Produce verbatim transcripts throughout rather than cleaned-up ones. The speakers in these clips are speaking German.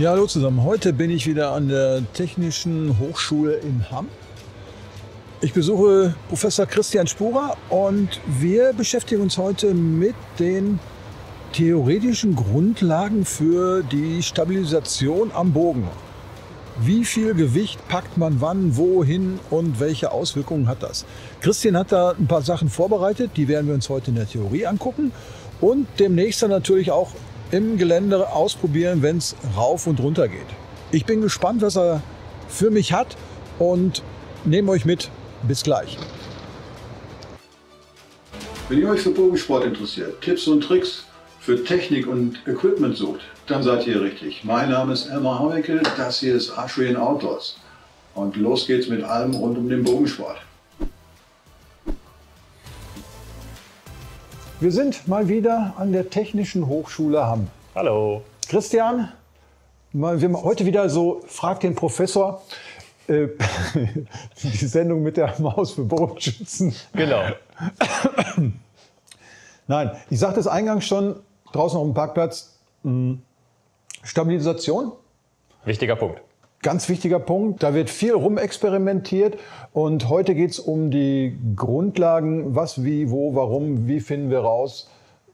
Ja, hallo zusammen. Heute bin ich wieder an der Technischen Hochschule in Hamm. Ich besuche Professor Christian Spura und wir beschäftigen uns heute mit den theoretischen Grundlagen für die Stabilisation am Bogen. Wie viel Gewicht packt man wann, wohin und welche Auswirkungen hat das? Christian hat da ein paar Sachen vorbereitet, die werden wir uns heute in der Theorie angucken und demnächst dann natürlich auch im Gelände ausprobieren, wenn es rauf und runter geht. Ich bin gespannt, was er für mich hat und nehme euch mit. Bis gleich. Wenn ihr euch für Bogensport interessiert, Tipps und Tricks für Technik und Equipment sucht, dann seid ihr richtig. Mein Name ist Elmar Harbecke, das hier ist Archery Outdoors. Und los geht's mit allem rund um den Bogensport. Wir sind mal wieder an der Technischen Hochschule Hamm. Hallo. Christian, mal, wir haben heute wieder so, frag den Professor, äh, die Sendung mit der Maus für Bogenschützen. Genau. Nein, ich sagte es eingangs schon, draußen auf dem Parkplatz, Stabilisation. Wichtiger Punkt. Ganz wichtiger Punkt, da wird viel rumexperimentiert und heute geht es um die Grundlagen, was, wie, wo, warum, wie finden wir raus,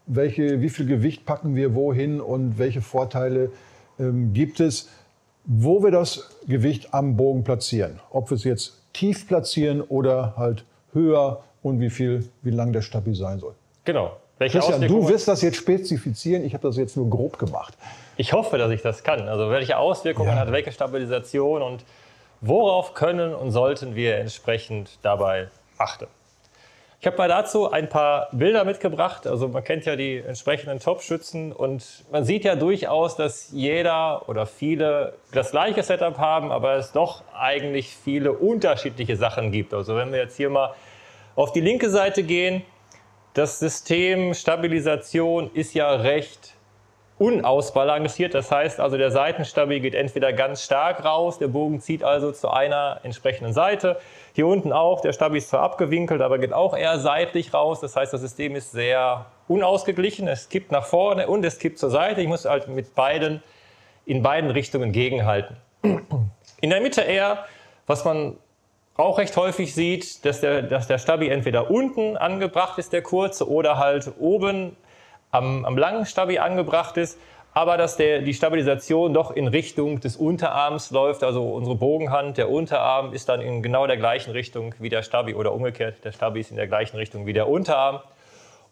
welche, wie viel Gewicht packen wir wohin und welche Vorteile ähm, gibt es, wo wir das Gewicht am Bogen platzieren. Ob wir es jetzt tief platzieren oder halt höher und wie viel, wie lang der Stabi sein soll. Genau. Welche Christian, du wirst das jetzt spezifizieren, ich habe das jetzt nur grob gemacht. Ich hoffe, dass ich das kann. Also welche Auswirkungen ja. hat welche Stabilisation und worauf können und sollten wir entsprechend dabei achten. Ich habe mal dazu ein paar Bilder mitgebracht. Also man kennt ja die entsprechenden Top-Schützen und man sieht ja durchaus, dass jeder oder viele das gleiche Setup haben, aber es doch eigentlich viele unterschiedliche Sachen gibt. Also wenn wir jetzt hier mal auf die linke Seite gehen, das System Stabilisation ist ja recht unausbalanciert. Das heißt also, der Seitenstabi geht entweder ganz stark raus, der Bogen zieht also zu einer entsprechenden Seite. Hier unten auch, der Stabi ist zwar abgewinkelt, aber geht auch eher seitlich raus. Das heißt, das System ist sehr unausgeglichen. Es kippt nach vorne und es kippt zur Seite. Ich muss halt mit beiden, in beiden Richtungen gegenhalten. In der Mitte eher, was man auch recht häufig sieht, dass der, dass der Stabi entweder unten angebracht ist, der kurze, oder halt oben am, am langen Stabi angebracht ist, aber dass der, die Stabilisation doch in Richtung des Unterarms läuft, also unsere Bogenhand, der Unterarm ist dann in genau der gleichen Richtung wie der Stabi oder umgekehrt, der Stabi ist in der gleichen Richtung wie der Unterarm.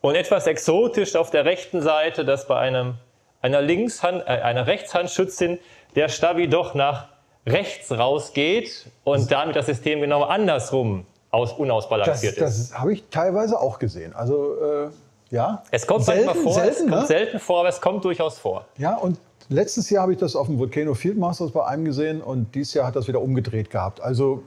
Und etwas exotisch auf der rechten Seite, dass bei einem, einer, Linkshand, äh, einer Rechtshandschützin der Stabi doch nach rechts rausgeht und damit das System genau andersrum aus, unausbalanciert das, ist. Das habe ich teilweise auch gesehen. Also äh, ja. Es kommt selten, manchmal vor, selten, es kommt ne? selten vor, aber es kommt durchaus vor. Ja, und letztes Jahr habe ich das auf dem Volcano Field Masters bei einem gesehen und dieses Jahr hat das wieder umgedreht gehabt. Also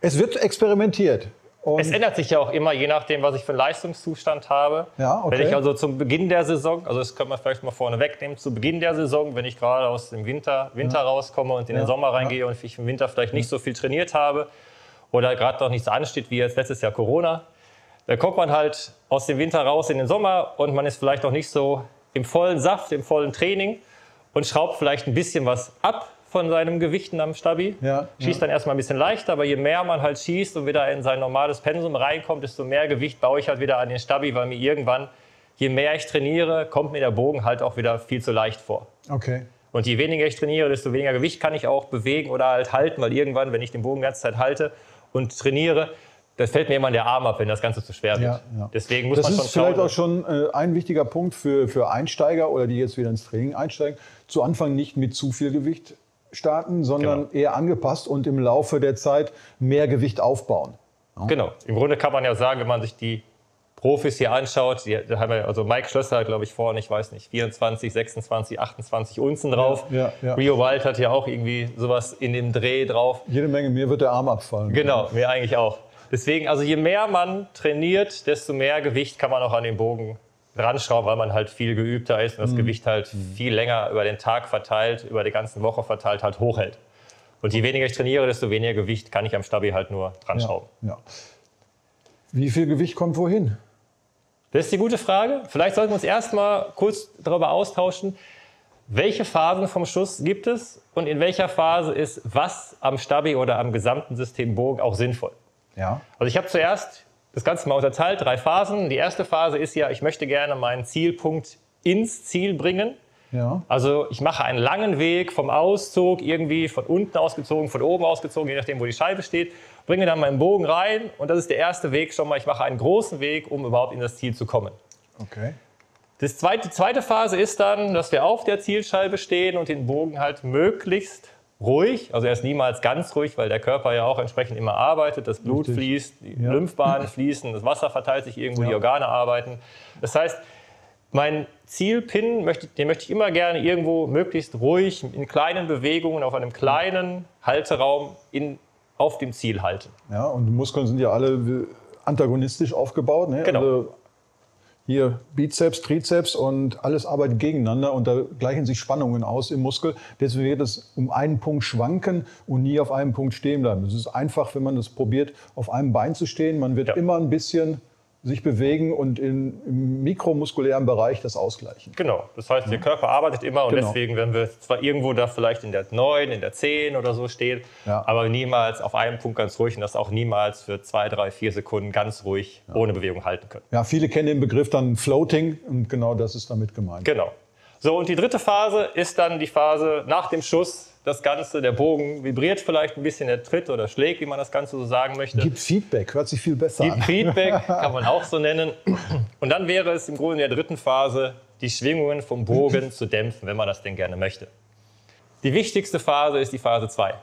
es wird experimentiert. Und es ändert sich ja auch immer, je nachdem, was ich für einen Leistungszustand habe. Ja, okay. Wenn ich also zum Beginn der Saison, also das können wir vielleicht mal vorne wegnehmen, zu Beginn der Saison, wenn ich gerade aus dem Winter, Winter ja. rauskomme und in ja. den Sommer reingehe ja. und ich im Winter vielleicht nicht so viel trainiert habe oder gerade noch nichts ansteht, wie jetzt letztes Jahr Corona, dann kommt man halt aus dem Winter raus in den Sommer und man ist vielleicht noch nicht so im vollen Saft, im vollen Training und schraubt vielleicht ein bisschen was ab von seinem Gewichten am Stabi, ja, schießt ja. dann erstmal ein bisschen leichter, aber je mehr man halt schießt und wieder in sein normales Pensum reinkommt, desto mehr Gewicht baue ich halt wieder an den Stabi, weil mir irgendwann, je mehr ich trainiere, kommt mir der Bogen halt auch wieder viel zu leicht vor. Okay. Und je weniger ich trainiere, desto weniger Gewicht kann ich auch bewegen oder halt halten, weil irgendwann, wenn ich den Bogen die ganze Zeit halte und trainiere, das fällt mir immer in der Arm ab, wenn das Ganze zu schwer wird. Ja, ja. Deswegen muss das man schon schauen. Das ist vielleicht auch schon ein wichtiger Punkt für, für Einsteiger oder die jetzt wieder ins Training einsteigen, zu Anfang nicht mit zu viel Gewicht starten, sondern genau. eher angepasst und im Laufe der Zeit mehr Gewicht aufbauen. Ja. Genau. Im Grunde kann man ja sagen, wenn man sich die Profis hier anschaut, die, da haben wir, also Mike Schlösser hat, glaube ich, vorne, ich weiß nicht, vierundzwanzig, sechsundzwanzig, achtundzwanzig Unzen drauf. Ja, ja, ja. Rio Wild hat ja auch irgendwie sowas in dem Dreh drauf. Jede Menge, mir wird der Arm abfallen. Genau, mir eigentlich auch. Deswegen, also je mehr man trainiert, desto mehr Gewicht kann man auch an den Bogen ranschrauben, weil man halt viel geübter ist und das mhm. Gewicht halt viel länger über den Tag verteilt, über die ganze Woche verteilt halt hochhält. Und je weniger ich trainiere, desto weniger Gewicht kann ich am Stabi halt nur dran schrauben. Ja, ja. Wie viel Gewicht kommt wohin? Das ist die gute Frage. Vielleicht sollten wir uns erstmal kurz darüber austauschen, welche Phasen vom Schuss gibt es und in welcher Phase ist was am Stabi oder am gesamten System Bogen auch sinnvoll. Ja. Also ich habe zuerst das Ganze mal unterteilt, drei Phasen. Die erste Phase ist ja, ich möchte gerne meinen Zielpunkt ins Ziel bringen. Ja. Also ich mache einen langen Weg vom Auszug, irgendwie von unten ausgezogen, von oben ausgezogen, je nachdem, wo die Scheibe steht, bringe dann meinen Bogen rein und das ist der erste Weg schon mal. Ich mache einen großen Weg, um überhaupt in das Ziel zu kommen. Okay. Die zweite, zweite Phase ist dann, dass wir auf der Zielscheibe stehen und den Bogen halt möglichst ruhig, also er ist niemals ganz ruhig, weil der Körper ja auch entsprechend immer arbeitet, das Blut Richtig. fließt, die ja. Lymphbahnen fließen, das Wasser verteilt sich irgendwo, ja. die Organe arbeiten. Das heißt, mein Zielpin, möchte, den möchte ich immer gerne irgendwo möglichst ruhig in kleinen Bewegungen auf einem kleinen Halteraum in, auf dem Ziel halten. Ja, und die Muskeln sind ja alle antagonistisch aufgebaut. Ne? Genau. Also hier Bizeps, Trizeps und alles arbeitet gegeneinander und da gleichen sich Spannungen aus im Muskel. Deswegen wird es um einen Punkt schwanken und nie auf einem Punkt stehen bleiben. Es ist einfach, wenn man das probiert, auf einem Bein zu stehen. Man wird ja. immer ein bisschen sich bewegen und in, im mikromuskulären Bereich das ausgleichen. Genau, das heißt, der Körper arbeitet immer und genau. deswegen, wenn wir zwar irgendwo da vielleicht in der neun, in der zehn oder so stehen, ja. aber niemals auf einem Punkt ganz ruhig und das auch niemals für zwei, drei, vier Sekunden ganz ruhig ja. ohne Bewegung halten können. Ja, viele kennen den Begriff dann Floating und genau das ist damit gemeint. Genau. So, und die dritte Phase ist dann die Phase nach dem Schuss. Das Ganze, der Bogen vibriert vielleicht ein bisschen, der tritt oder schlägt, wie man das Ganze so sagen möchte. Gibt Feedback, hört sich viel besser an. Gibt Feedback, kann man auch so nennen. Und dann wäre es im Grunde in der dritten Phase, die Schwingungen vom Bogen zu dämpfen, wenn man das denn gerne möchte. Die wichtigste Phase ist die Phase zwei.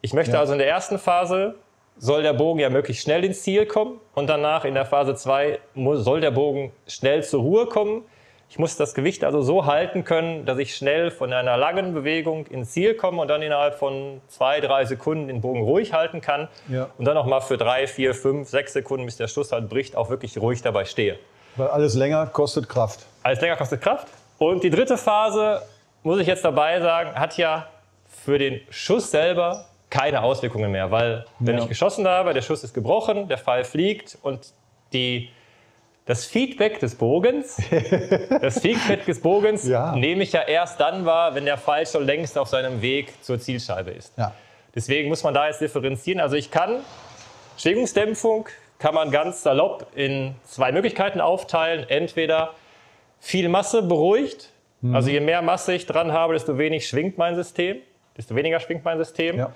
Ich möchte ja. also in der ersten Phase, soll der Bogen ja möglichst schnell ins Ziel kommen und danach in der Phase zwei soll der Bogen schnell zur Ruhe kommen. Ich muss das Gewicht also so halten können, dass ich schnell von einer langen Bewegung ins Ziel komme und dann innerhalb von zwei, drei Sekunden den Bogen ruhig halten kann. Ja. Und dann nochmal für drei, vier, fünf, sechs Sekunden, bis der Schuss halt bricht, auch wirklich ruhig dabei stehe. Weil alles länger kostet Kraft. Alles länger kostet Kraft. Und die dritte Phase, muss ich jetzt dabei sagen, hat ja für den Schuss selber keine Auswirkungen mehr. Weil wenn ja. ich geschossen habe, der Schuss ist gebrochen, der Pfeil fliegt und die... Das Feedback des Bogens, das Feedback des Bogens ja. nehme ich ja erst dann wahr, wenn der Pfeil schon längst auf seinem Weg zur Zielscheibe ist. Ja. Deswegen muss man da jetzt differenzieren. Also ich kann, Schwingungsdämpfung kann man ganz salopp in zwei Möglichkeiten aufteilen. Entweder viel Masse beruhigt, mhm. also je mehr Masse ich dran habe, desto weniger schwingt mein System, desto weniger schwingt mein System. Ja.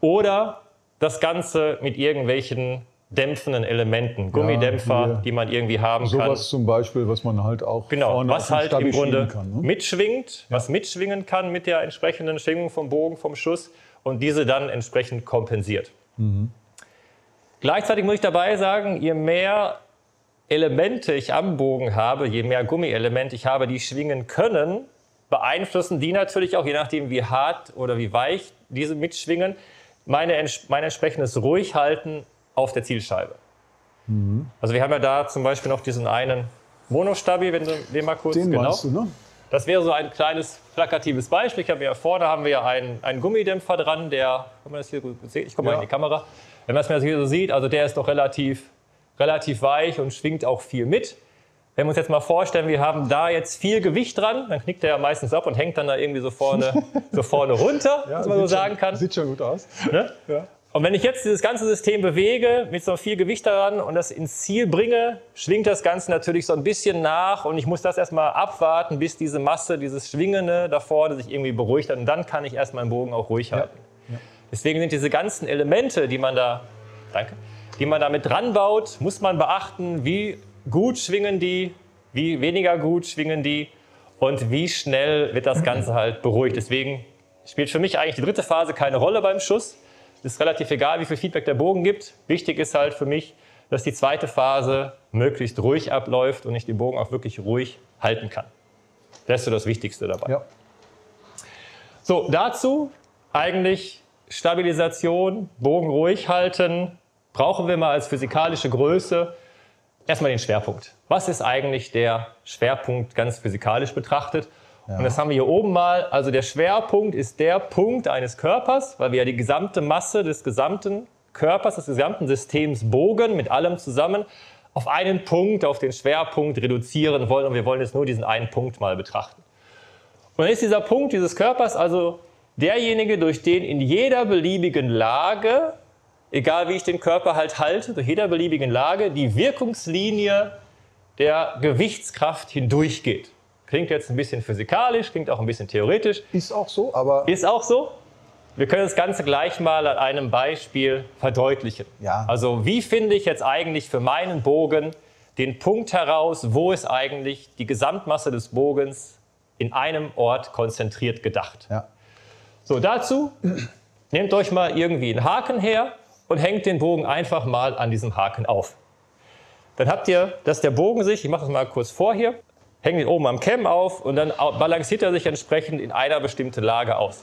Oder das Ganze mit irgendwelchen dämpfenden Elementen, Gummidämpfer, ja, die man irgendwie haben sowas kann. Sowas zum Beispiel, was man halt auch genau, vorne was halt im Grunde kann, ne? mitschwingt, ja. was mitschwingen kann mit der entsprechenden Schwingung vom Bogen, vom Schuss und diese dann entsprechend kompensiert. Mhm. Gleichzeitig muss ich dabei sagen, je mehr Elemente ich am Bogen habe, je mehr Gummielemente ich habe, die schwingen können, beeinflussen die natürlich auch, je nachdem wie hart oder wie weich diese mitschwingen, meine, mein entsprechendes Ruhighalten auf der Zielscheibe. Mhm. Also wir haben ja da zum Beispiel noch diesen einen Monostabi, wenn du den mal kurz... Den genau. meinst du, ne? Das wäre so ein kleines plakatives Beispiel. Ich habe ja vorne haben wir ja einen, einen Gummidämpfer dran, der, kann man das hier gut sehen? Ich komme ja. mal in die Kamera. Wenn man es mir hier so sieht, also der ist doch relativ, relativ weich und schwingt auch viel mit. Wenn wir uns jetzt mal vorstellen, wir haben da jetzt viel Gewicht dran, dann knickt der ja meistens ab und hängt dann da irgendwie so vorne, so vorne runter, ja, was man so sagen schon, kann. Sieht schon gut aus. Ne? Ja. Und wenn ich jetzt dieses ganze System bewege, mit so viel Gewicht daran und das ins Ziel bringe, schwingt das Ganze natürlich so ein bisschen nach und ich muss das erstmal abwarten, bis diese Masse, dieses Schwingende da vorne sich irgendwie beruhigt hat und dann kann ich erst meinen Bogen auch ruhig halten. Ja, ja. Deswegen sind diese ganzen Elemente, die man da, danke, die man da mit dran baut, muss man beachten, wie gut schwingen die, wie weniger gut schwingen die und wie schnell wird das Ganze halt beruhigt. Deswegen spielt für mich eigentlich die dritte Phase keine Rolle beim Schuss. Es ist relativ egal, wie viel Feedback der Bogen gibt. Wichtig ist halt für mich, dass die zweite Phase möglichst ruhig abläuft und ich den Bogen auch wirklich ruhig halten kann. Das ist so das Wichtigste dabei. Ja. So, dazu eigentlich Stabilisation, Bogen ruhig halten, brauchen wir mal als physikalische Größe erstmal den Schwerpunkt. Was ist eigentlich der Schwerpunkt ganz physikalisch betrachtet? Ja. Und das haben wir hier oben mal, also der Schwerpunkt ist der Punkt eines Körpers, weil wir ja die gesamte Masse des gesamten Körpers, des gesamten Systems Bogen mit allem zusammen auf einen Punkt, auf den Schwerpunkt reduzieren wollen und wir wollen jetzt nur diesen einen Punkt mal betrachten. Und dann ist dieser Punkt dieses Körpers also derjenige, durch den in jeder beliebigen Lage, egal wie ich den Körper halt halte, durch jeder beliebigen Lage die Wirkungslinie der Gewichtskraft hindurchgeht. Klingt jetzt ein bisschen physikalisch, klingt auch ein bisschen theoretisch. Ist auch so, aber... Ist auch so. Wir können das Ganze gleich mal an einem Beispiel verdeutlichen. Ja. Also wie finde ich jetzt eigentlich für meinen Bogen den Punkt heraus, wo ist eigentlich die Gesamtmasse des Bogens in einem Ort konzentriert gedacht. Ja. So, dazu nehmt euch mal irgendwie einen Haken her und hängt den Bogen einfach mal an diesem Haken auf. Dann habt ihr, dass der Bogen sich, ich mache das mal kurz vor hier, hängt ihn oben am Kemm auf und dann balanciert er sich entsprechend in einer bestimmten Lage aus.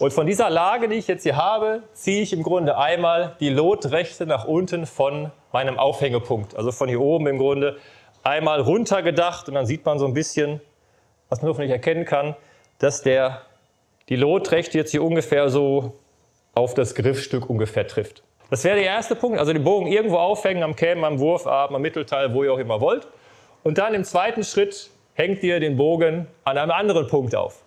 Und von dieser Lage, die ich jetzt hier habe, ziehe ich im Grunde einmal die Lotrechte nach unten von meinem Aufhängepunkt. Also von hier oben im Grunde einmal runter gedacht und dann sieht man so ein bisschen, was man hoffentlich erkennen kann, dass der, die Lotrechte jetzt hier ungefähr so auf das Griffstück ungefähr trifft. Das wäre der erste Punkt, also den Bogen irgendwo aufhängen, am Kämen, am Wurfarm, am Mittelteil, wo ihr auch immer wollt. Und dann im zweiten Schritt hängt ihr den Bogen an einem anderen Punkt auf.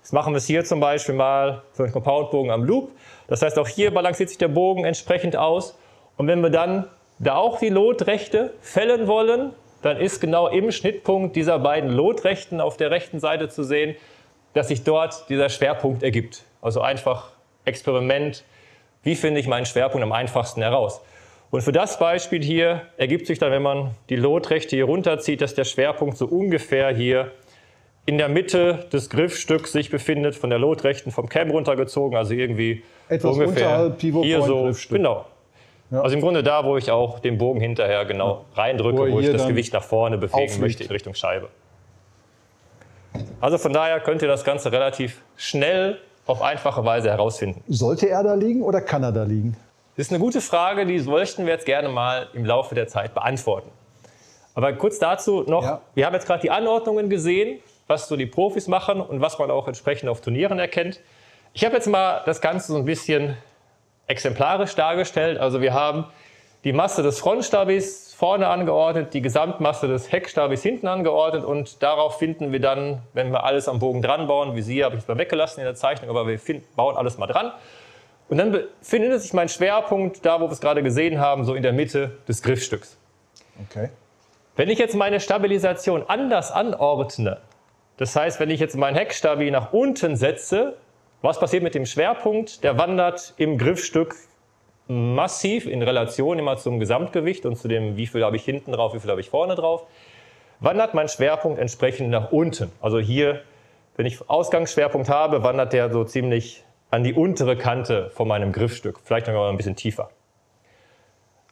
Jetzt machen wir es hier zum Beispiel mal für einen Compoundbogen am Loop. Das heißt, auch hier balanciert sich der Bogen entsprechend aus. Und wenn wir dann da auch die Lotrechte fällen wollen, dann ist genau im Schnittpunkt dieser beiden Lotrechten auf der rechten Seite zu sehen, dass sich dort dieser Schwerpunkt ergibt. Also einfach Experiment, wie finde ich meinen Schwerpunkt am einfachsten heraus. Und für das Beispiel hier ergibt sich dann, wenn man die Lotrechte hier runterzieht, dass der Schwerpunkt so ungefähr hier in der Mitte des Griffstücks sich befindet, von der Lotrechten vom Cam runtergezogen, also irgendwie etwas ungefähr unterhalb Pivot hier so Griffstück. Genau. Ja. Also im Grunde da, wo ich auch den Bogen hinterher genau ja. reindrücke, wo, wo ich das Gewicht nach vorne bewegen aufliegt. möchte in Richtung Scheibe. Also von daher könnt ihr das Ganze relativ schnell auf einfache Weise herausfinden. Sollte er da liegen oder kann er da liegen? Das ist eine gute Frage, die möchten wir jetzt gerne mal im Laufe der Zeit beantworten. Aber kurz dazu noch, ja. wir haben jetzt gerade die Anordnungen gesehen, was so die Profis machen und was man auch entsprechend auf Turnieren erkennt. Ich habe jetzt mal das Ganze so ein bisschen exemplarisch dargestellt. Also wir haben die Masse des Frontstabis vorne angeordnet, die Gesamtmasse des Heckstabis hinten angeordnet und darauf finden wir dann, wenn wir alles am Bogen dran bauen, Visier habe ich jetzt mal weggelassen in der Zeichnung, aber wir finden, bauen alles mal dran. Und dann befindet sich mein Schwerpunkt, da wo wir es gerade gesehen haben, so in der Mitte des Griffstücks. Okay. Wenn ich jetzt meine Stabilisation anders anordne, das heißt, wenn ich jetzt meinen Heckstabi nach unten setze, was passiert mit dem Schwerpunkt? Der wandert im Griffstück massiv in Relation immer zum Gesamtgewicht und zu dem, wie viel habe ich hinten drauf, wie viel habe ich vorne drauf, wandert mein Schwerpunkt entsprechend nach unten. Also hier, wenn ich Ausgangsschwerpunkt habe, wandert der so ziemlich an die untere Kante von meinem Griffstück, vielleicht noch ein bisschen tiefer.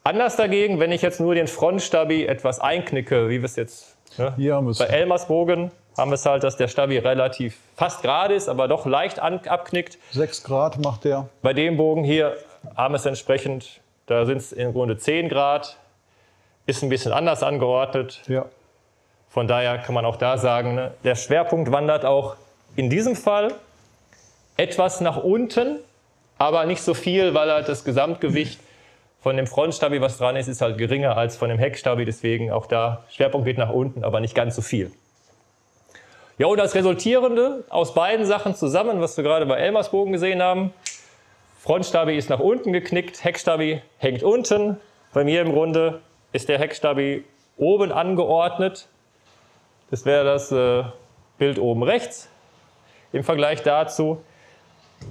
Anders dagegen, wenn ich jetzt nur den Frontstabi etwas einknicke, wie wir es jetzt ne? ja, bei Elmars Bogen haben wir es halt, dass der Stabi relativ fast gerade ist, aber doch leicht an, abknickt. sechs Grad macht der. Bei dem Bogen hier haben wir es entsprechend, da sind es im Grunde zehn Grad, ist ein bisschen anders angeordnet. Ja. Von daher kann man auch da sagen, ne? der Schwerpunkt wandert auch in diesem Fall etwas nach unten, aber nicht so viel, weil halt das Gesamtgewicht von dem Frontstabi, was dran ist, ist halt geringer als von dem Heckstabi. Deswegen auch da, Schwerpunkt geht nach unten, aber nicht ganz so viel. Ja, und das Resultierende aus beiden Sachen zusammen, was wir gerade bei Elmars Bogen gesehen haben, Frontstabi ist nach unten geknickt, Heckstabi hängt unten. Bei mir im Grunde ist der Heckstabi oben angeordnet. Das wäre das äh, Bild oben rechts im Vergleich dazu.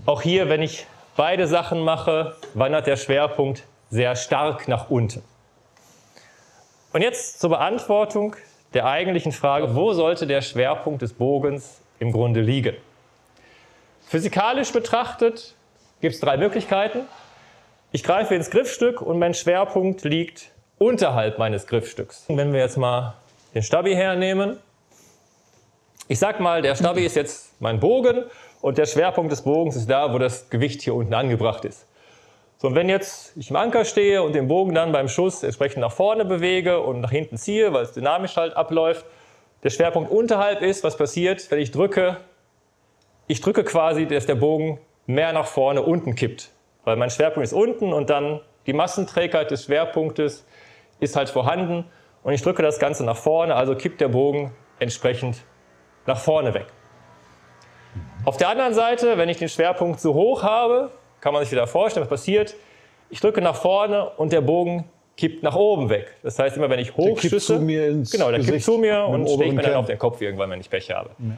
Auch hier, wenn ich beide Sachen mache, wandert der Schwerpunkt sehr stark nach unten. Und jetzt zur Beantwortung der eigentlichen Frage, wo sollte der Schwerpunkt des Bogens im Grunde liegen? Physikalisch betrachtet gibt es drei Möglichkeiten. Ich greife ins Griffstück und mein Schwerpunkt liegt unterhalb meines Griffstücks. Und wenn wir jetzt mal den Stabi hernehmen, ich sag mal, der Stabi ist jetzt mein Bogen und der Schwerpunkt des Bogens ist da, wo das Gewicht hier unten angebracht ist. So, und wenn jetzt ich im Anker stehe und den Bogen dann beim Schuss entsprechend nach vorne bewege und nach hinten ziehe, weil es dynamisch halt abläuft, der Schwerpunkt unterhalb ist, was passiert, wenn ich drücke? Ich drücke quasi, dass der Bogen mehr nach vorne unten kippt, weil mein Schwerpunkt ist unten und dann die Massenträgheit des Schwerpunktes ist halt vorhanden und ich drücke das Ganze nach vorne, also kippt der Bogen entsprechend nach vorne weg. Auf der anderen Seite, wenn ich den Schwerpunkt so hoch habe, kann man sich wieder vorstellen, was passiert. Ich drücke nach vorne und der Bogen kippt nach oben weg. Das heißt, immer wenn ich hoch schieße, genau, der kippt zu mir und schlägt mir dann auf den Kopf irgendwann, wenn ich Pech habe. Ja.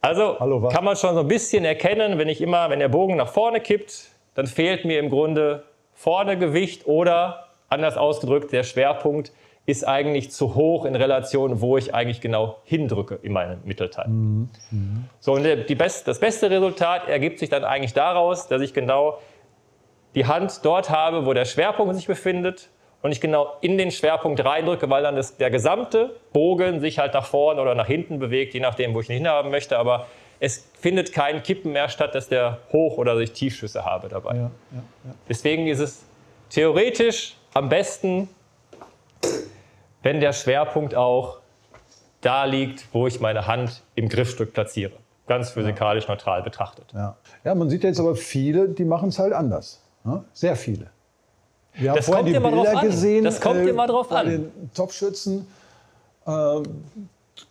Also Hallo, kann man schon so ein bisschen erkennen, wenn ich immer, wenn der Bogen nach vorne kippt, dann fehlt mir im Grunde vorne Gewicht oder anders ausgedrückt, der Schwerpunkt ist eigentlich zu hoch in Relation, wo ich eigentlich genau hindrücke in meinem Mittelteil. Mhm. Mhm. So, und die Best, das beste Resultat ergibt sich dann eigentlich daraus, dass ich genau die Hand dort habe, wo der Schwerpunkt sich befindet und ich genau in den Schwerpunkt reindrücke, weil dann das, der gesamte Bogen sich halt nach vorne oder nach hinten bewegt, je nachdem, wo ich ihn hinhaben möchte, aber es findet kein Kippen mehr statt, dass der Hoch- oder dass ich Tiefschüsse habe dabei. Ja, ja, ja. Deswegen ist es theoretisch am besten, wenn der Schwerpunkt auch da liegt, wo ich meine Hand im Griffstück platziere. Ganz physikalisch ja. neutral betrachtet. Ja. ja, man sieht jetzt aber viele, die machen es halt anders. Sehr viele. Wir haben vorhin die Bilder gesehen. Das kommt immer drauf an. Bei den Topfschützen äh,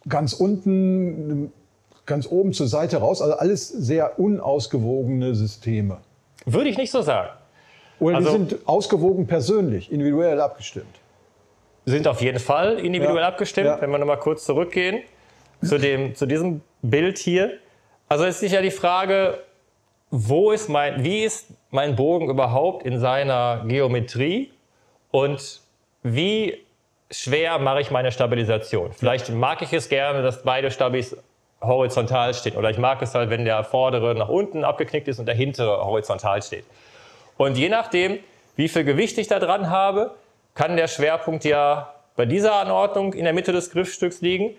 ganz unten, ganz oben zur Seite raus. Also alles sehr unausgewogene Systeme. Würde ich nicht so sagen. Oder also, die sind ausgewogen persönlich, individuell abgestimmt. Sind auf jeden Fall individuell ja, abgestimmt. Ja. Wenn wir nochmal kurz zurückgehen zu, dem, zu diesem Bild hier. Also es ist ja die Frage, wo ist mein, wie ist mein Bogen überhaupt in seiner Geometrie und wie schwer mache ich meine Stabilisation? Vielleicht mag ich es gerne, dass beide Stabis horizontal stehen oder ich mag es halt, wenn der vordere nach unten abgeknickt ist und der hintere horizontal steht. Und je nachdem, wie viel Gewicht ich da dran habe, kann der Schwerpunkt ja bei dieser Anordnung in der Mitte des Griffstücks liegen.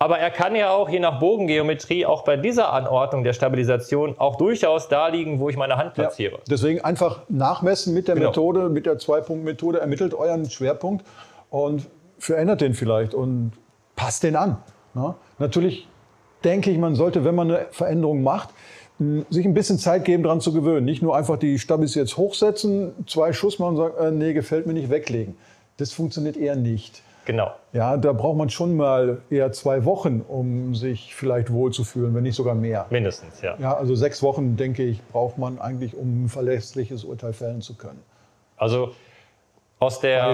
Aber er kann ja auch, je nach Bogengeometrie, auch bei dieser Anordnung der Stabilisation auch durchaus da liegen, wo ich meine Hand platziere. Ja, deswegen einfach nachmessen mit der genau. Methode, mit der Zwei-Punkt-Methode, ermittelt euren Schwerpunkt und verändert den vielleicht und passt den an. Ja? Natürlich denke ich, man sollte, wenn man eine Veränderung macht, sich ein bisschen Zeit geben, daran zu gewöhnen. Nicht nur einfach die Stabis jetzt hochsetzen, zwei Schuss machen und sagen, äh, nee, gefällt mir nicht, weglegen. Das funktioniert eher nicht. Genau. Ja, da braucht man schon mal eher zwei Wochen, um sich vielleicht wohlzufühlen, wenn nicht sogar mehr. Mindestens, ja. Ja, also sechs Wochen, denke ich, braucht man eigentlich, um ein verlässliches Urteil fällen zu können. Also aus der,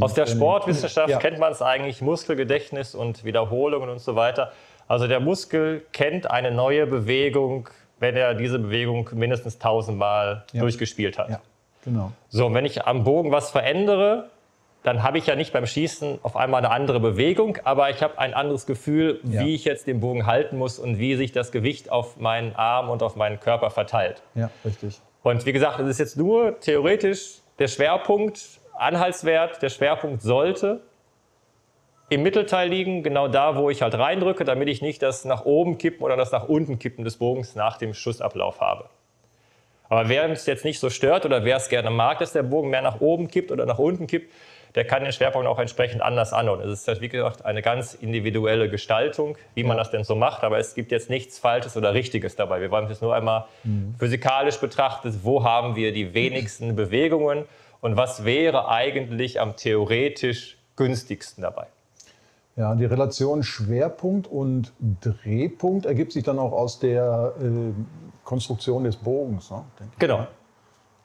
aus der Sportwissenschaft ja. kennt man es eigentlich, Muskelgedächtnis und Wiederholungen und so weiter. Also der Muskel kennt eine neue Bewegung, wenn er diese Bewegung mindestens tausendmal ja. durchgespielt hat. Ja, genau. So, und wenn ich am Bogen was verändere, dann habe ich ja nicht beim Schießen auf einmal eine andere Bewegung, aber ich habe ein anderes Gefühl, ja. wie ich jetzt den Bogen halten muss und wie sich das Gewicht auf meinen Arm und auf meinen Körper verteilt. Ja, richtig. Und wie gesagt, es ist jetzt nur theoretisch der Schwerpunkt, Anhaltswert, der Schwerpunkt sollte im Mittelteil liegen, genau da, wo ich halt reindrücke, damit ich nicht das nach oben kippen oder das nach unten kippen des Bogens nach dem Schussablauf habe. Aber wer es jetzt nicht so stört oder wer es gerne mag, dass der Bogen mehr nach oben kippt oder nach unten kippt, der kann den Schwerpunkt auch entsprechend anders anordnen. Es ist halt, wie gesagt, eine ganz individuelle Gestaltung, wie man ja. das denn so macht. Aber es gibt jetzt nichts Falsches oder Richtiges dabei. Wir wollen jetzt nur einmal mhm. physikalisch betrachtet, wo haben wir die wenigsten Bewegungen und was wäre eigentlich am theoretisch günstigsten dabei. Ja, die Relation Schwerpunkt und Drehpunkt ergibt sich dann auch aus der äh, Konstruktion des Bogens. Ne? Denke ich. Genau.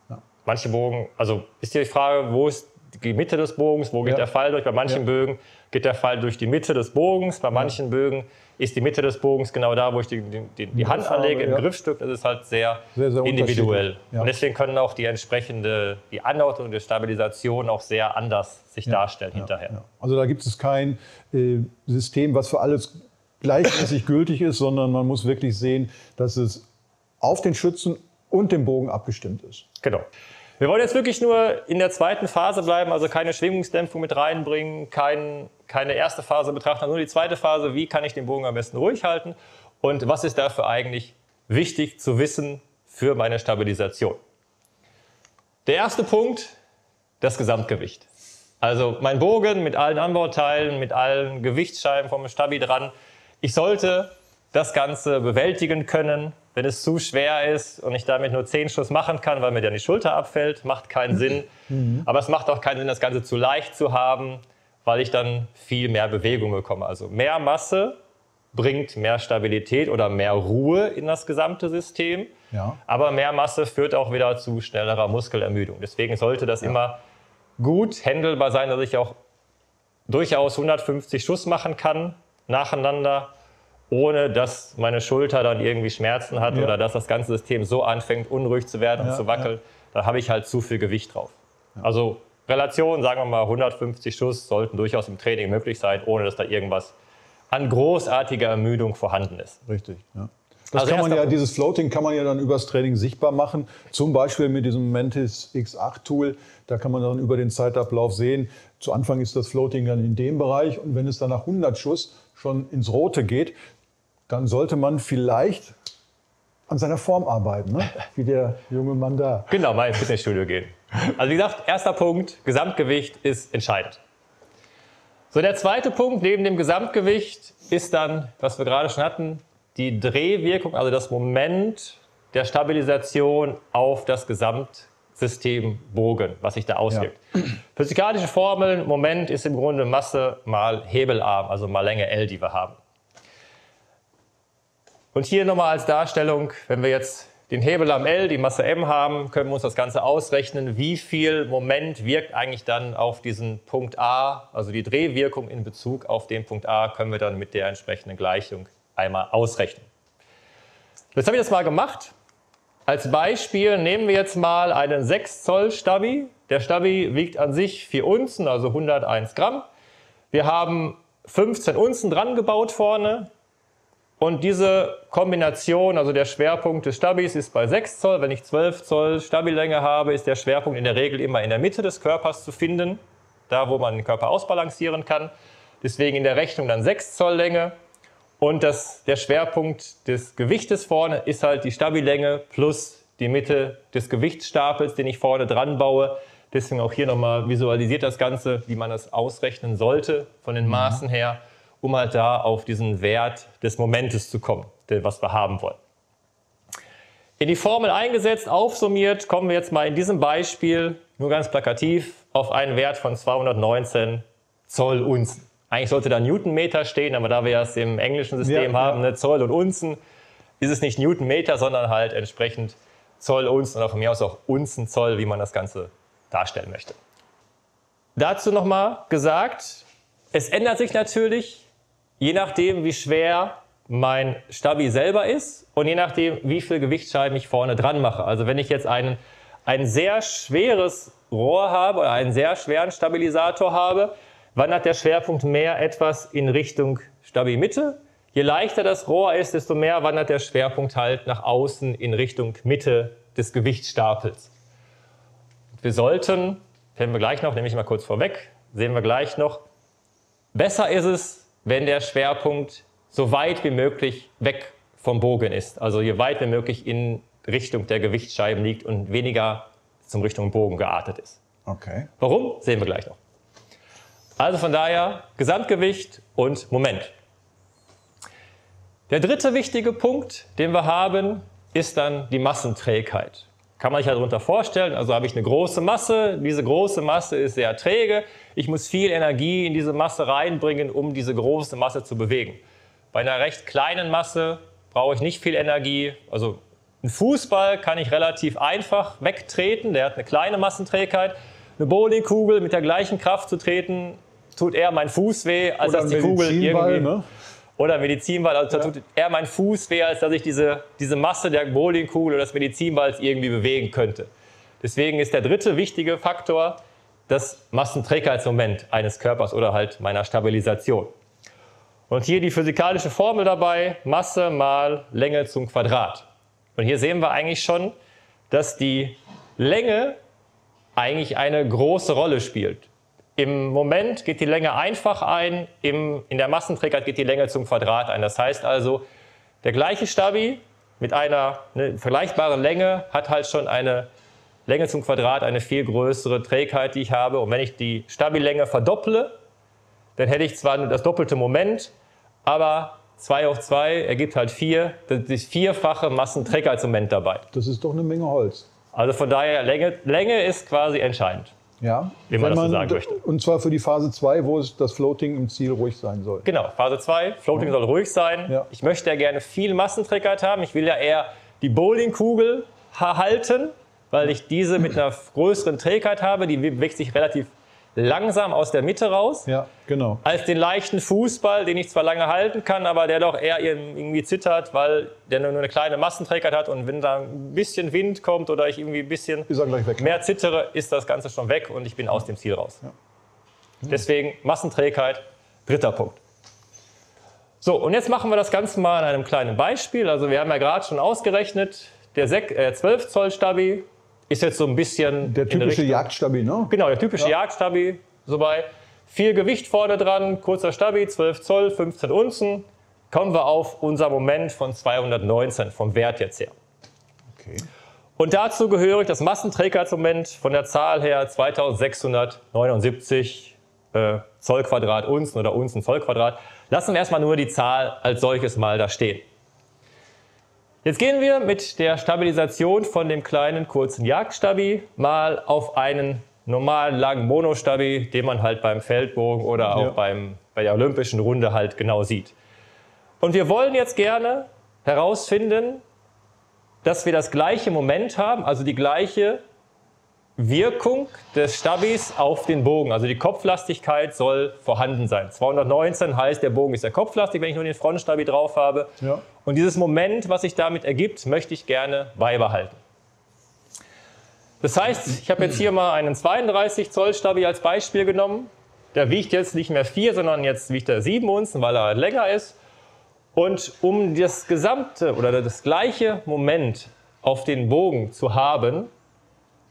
Ja. Manche Bogen, also ist die Frage, wo ist die Mitte des Bogens, wo geht ja. der Fall durch? Bei manchen ja. Bögen geht der Fall durch die Mitte des Bogens, bei ja. manchen Bögen ist die Mitte des Bogens genau da, wo ich die, die, die Hand anlege, im ja. Griffstück. Das ist halt sehr, sehr, sehr individuell. Ja. Und deswegen können auch die entsprechende, die Anordnung der Stabilisation auch sehr anders sich ja. darstellen ja. hinterher. Ja. Also da gibt es kein äh, System, was für alles gleichmäßig gültig ist, sondern man muss wirklich sehen, dass es auf den Schützen und den Bogen abgestimmt ist. Genau. Wir wollen jetzt wirklich nur in der zweiten Phase bleiben, also keine Schwingungsdämpfung mit reinbringen, kein, keine erste Phase betrachten, nur die zweite Phase, wie kann ich den Bogen am besten ruhig halten und was ist dafür eigentlich wichtig zu wissen für meine Stabilisation. Der erste Punkt, das Gesamtgewicht. Also mein Bogen mit allen Anbauteilen, mit allen Gewichtsscheiben vom Stabi dran, ich sollte das Ganze bewältigen können. Wenn es zu schwer ist und ich damit nur zehn Schuss machen kann, weil mir dann die Schulter abfällt, macht keinen Sinn. Mhm. Aber es macht auch keinen Sinn, das Ganze zu leicht zu haben, weil ich dann viel mehr Bewegung bekomme. Also mehr Masse bringt mehr Stabilität oder mehr Ruhe in das gesamte System. Ja. Aber mehr Masse führt auch wieder zu schnellerer Muskelermüdung. Deswegen sollte das ja. immer gut handelbar sein, dass ich auch durchaus hundertfünfzig Schuss machen kann nacheinander, ohne dass meine Schulter dann irgendwie Schmerzen hat ja. oder dass das ganze System so anfängt, unruhig zu werden ja, und zu wackeln. Ja. Da habe ich halt zu viel Gewicht drauf. Ja. Also Relation, sagen wir mal, hundertfünfzig Schuss sollten durchaus im Training möglich sein, ohne dass da irgendwas an großartiger Ermüdung vorhanden ist. Richtig, ja. Das also kann man ja, dieses Floating kann man ja dann übers Training sichtbar machen, zum Beispiel mit diesem Mantis X acht Tool. Da kann man dann über den Zeitablauf sehen, zu Anfang ist das Floating dann in dem Bereich, und wenn es dann nach hundert Schuss schon ins Rote geht, dann sollte man vielleicht an seiner Form arbeiten, ne? Wie der junge Mann da. Genau, mal ins Fitnessstudio gehen. Also wie gesagt, erster Punkt, Gesamtgewicht ist entscheidend. So, der zweite Punkt neben dem Gesamtgewicht ist dann, was wir gerade schon hatten, die Drehwirkung, also das Moment der Stabilisation auf das Gesamtsystem Bogen, was sich da auswirkt. Ja. Physikalische Formeln, Moment ist im Grunde Masse mal Hebelarm, also mal Länge L, die wir haben. Und hier nochmal als Darstellung, wenn wir jetzt den Hebelarm L, die Masse M haben, können wir uns das Ganze ausrechnen, wie viel Moment wirkt eigentlich dann auf diesen Punkt A, also die Drehwirkung in Bezug auf den Punkt A, können wir dann mit der entsprechenden Gleichung einmal ausrechnen. Jetzt habe ich das mal gemacht. Als Beispiel nehmen wir jetzt mal einen sechs Zoll Stabi. Der Stabi wiegt an sich vier Unzen, also hunderteins Gramm. Wir haben fünfzehn Unzen dran gebaut vorne. Und diese Kombination, also der Schwerpunkt des Stabis ist bei sechs Zoll. Wenn ich zwölf Zoll Stabilänge habe, ist der Schwerpunkt in der Regel immer in der Mitte des Körpers zu finden. Da, wo man den Körper ausbalancieren kann. Deswegen in der Rechnung dann sechs Zoll Länge. Und das, der Schwerpunkt des Gewichtes vorne ist halt die Stabilänge plus die Mitte des Gewichtsstapels, den ich vorne dran baue. Deswegen auch hier nochmal visualisiert das Ganze, wie man das ausrechnen sollte von den Maßen her, um halt da auf diesen Wert des Momentes zu kommen, was wir haben wollen. In die Formel eingesetzt, aufsummiert, kommen wir jetzt mal in diesem Beispiel, nur ganz plakativ, auf einen Wert von zweihundertneunzehn Zoll Unzen. Eigentlich sollte da Newtonmeter stehen, aber da wir das im englischen System ja, haben, ne, Zoll und Unzen, ist es nicht Newtonmeter, sondern halt entsprechend Zoll, Unzen oder von mir aus auch Unzenzoll, wie man das Ganze darstellen möchte. Dazu nochmal gesagt, es ändert sich natürlich, je nachdem, wie schwer mein Stabi selber ist und je nachdem, wie viel Gewichtsscheiben ich vorne dran mache. Also wenn ich jetzt einen, ein sehr schweres Rohr habe oder einen sehr schweren Stabilisator habe, wandert der Schwerpunkt mehr etwas in Richtung Stabi-Mitte. Je leichter das Rohr ist, desto mehr wandert der Schwerpunkt halt nach außen in Richtung Mitte des Gewichtsstapels. Wir sollten, werden wir gleich noch, nehme ich mal kurz vorweg, sehen wir gleich noch, besser ist es, wenn der Schwerpunkt so weit wie möglich weg vom Bogen ist. Also je weit wie möglich in Richtung der Gewichtsscheiben liegt und weniger zum Richtung Bogen geartet ist. Okay. Warum, sehen wir gleich noch. Also von daher Gesamtgewicht und Moment. Der dritte wichtige Punkt, den wir haben, ist dann die Massenträgheit. Kann man sich darunter vorstellen, also habe ich eine große Masse, diese große Masse ist sehr träge, ich muss viel Energie in diese Masse reinbringen, um diese große Masse zu bewegen. Bei einer recht kleinen Masse brauche ich nicht viel Energie, also einen Fußball kann ich relativ einfach wegtreten, der hat eine kleine Massenträgheit. Eine Bowlingkugel mit der gleichen Kraft zu treten, tut eher mein Fuß weh, als dass die Kugel irgendwie... Ne? Oder Medizinball, also ja. da tut eher mein Fuß weh, als dass ich diese, diese Masse der Bowlingkugel oder des Medizinballs irgendwie bewegen könnte. Deswegen ist der dritte wichtige Faktor das Massenträgheitsmoment eines Körpers oder halt meiner Stabilisation. Und hier die physikalische Formel dabei, Masse mal Länge zum Quadrat. Und hier sehen wir eigentlich schon, dass die Länge eigentlich eine große Rolle spielt. Im Moment geht die Länge einfach ein, im, in der Massenträgheit geht die Länge zum Quadrat ein. Das heißt also, der gleiche Stabi mit einer ne, vergleichbaren Länge hat halt schon eine Länge zum Quadrat, eine viel größere Trägheit, die ich habe. Und wenn ich die Stabilänge verdopple, dann hätte ich zwar das doppelte Moment, aber zwei auf zwei ergibt halt vier, das ist vierfache Massenträgheitsmoment dabei. Das ist doch eine Menge Holz. Also von daher, Länge, Länge ist quasi entscheidend. Ja, wenn man das so sagen möchte. Und zwar für die Phase zwei, wo es das Floating im Ziel ruhig sein soll. Genau, Phase zwei, Floating ja. soll ruhig sein. Ja. Ich möchte ja gerne viel Massenträgheit haben. Ich will ja eher die Bowlingkugel halten, weil ich diese mit einer größeren Trägheit habe. Die bewegt sich relativ langsam aus der Mitte raus. Ja, genau. Als den leichten Fußball, den ich zwar lange halten kann, aber der doch eher irgendwie zittert, weil der nur eine kleine Massenträgheit hat. Und wenn da ein bisschen Wind kommt oder ich irgendwie ein bisschen ist er gleich weg, mehr zittere, ist das Ganze schon weg und ich bin aus dem Ziel raus. Ja. Mhm. Deswegen Massenträgheit, dritter Punkt. So, und jetzt machen wir das Ganze mal an einem kleinen Beispiel. Also wir haben ja gerade schon ausgerechnet, der zwölf Zoll Stabi ist jetzt so ein bisschen... Der typische Jagdstabi, ne? Genau, der typische ja. Jagdstabi. So bei viel Gewicht vorne dran, kurzer Stabi, zwölf Zoll, fünfzehn Unzen. Kommen wir auf unser Moment von zweihundertneunzehn, vom Wert jetzt her. Okay. Und dazu gehöre ich das Massenträgheitsmoment von der Zahl her zweitausendsechshundertneunundsiebzig äh, Zoll Quadrat Unzen oder Unzen Zoll Quadrat. Lassen wir erstmal nur die Zahl als solches mal da stehen. Jetzt gehen wir mit der Stabilisation von dem kleinen, kurzen Jagdstabi mal auf einen normalen, langen Monostabi, den man halt beim Feldbogen oder auch ja. beim, bei der Olympischen Runde halt genau sieht. Und wir wollen jetzt gerne herausfinden, dass wir das gleiche Moment haben, also die gleiche Wirkung des Stabis auf den Bogen. Also die Kopflastigkeit soll vorhanden sein. zweihundertneunzehn heißt, der Bogen ist ja kopflastig, wenn ich nur den Frontstabi drauf habe. Ja. Und dieses Moment, was sich damit ergibt, möchte ich gerne beibehalten. Das heißt, ich habe jetzt hier mal einen zweiunddreißig Zoll Stabi als Beispiel genommen. Der wiegt jetzt nicht mehr vier, sondern jetzt wiegt er sieben Unzen, weil er halt länger ist. Und um das gesamte oder das gleiche Moment auf den Bogen zu haben,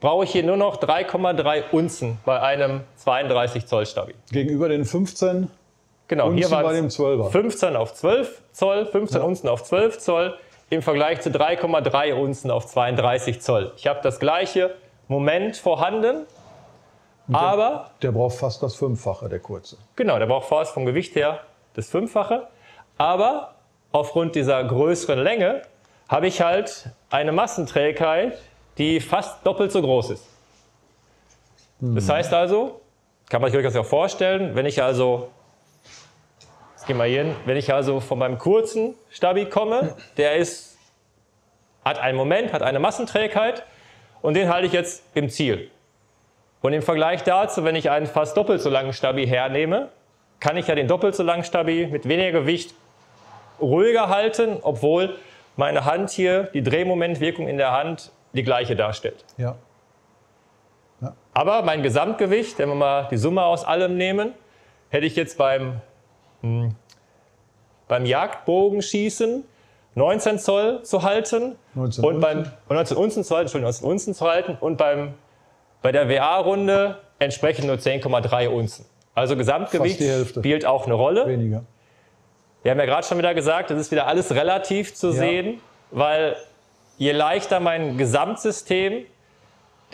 brauche ich hier nur noch drei Komma drei Unzen bei einem zweiunddreißig Zoll Stabi. Gegenüber den fünfzehn genau, Unzen hier waren bei dem zwölfer. fünfzehn auf zwölf Zoll, fünfzehn ja. Unzen auf zwölf Zoll im Vergleich zu drei Komma drei Unzen auf zweiunddreißig Zoll. Ich habe das gleiche Moment vorhanden, der, aber... Der braucht fast das Fünffache, der kurze. Genau, der braucht fast vom Gewicht her das Fünffache. Aber aufgrund dieser größeren Länge habe ich halt eine Massenträgheit, die fast doppelt so groß ist. Das heißt also, kann man sich das ja auch vorstellen, wenn ich also, jetzt gehen wir hier hin, wenn ich also von meinem kurzen Stabi komme, der ist, hat einen Moment, hat eine Massenträgheit und den halte ich jetzt im Ziel. Und im Vergleich dazu, wenn ich einen fast doppelt so langen Stabi hernehme, kann ich ja den doppelt so langen Stabi mit weniger Gewicht ruhiger halten, obwohl meine Hand hier, die Drehmomentwirkung in der Hand, die gleiche darstellt. Ja. Ja. Aber mein Gesamtgewicht, wenn wir mal die Summe aus allem nehmen, hätte ich jetzt beim, mh, beim Jagdbogenschießen neunzehn Zoll zu halten und beim neunzehn Unzen zu halten, Entschuldigung, neunzehn Unzen zu halten und beim, bei der W A-Runde entsprechend nur zehn Komma drei Unzen. Also Gesamtgewicht spielt auch eine Rolle. Weniger. Wir haben ja gerade schon wieder gesagt, das ist wieder alles relativ zu ja. sehen, weil je leichter mein Gesamtsystem,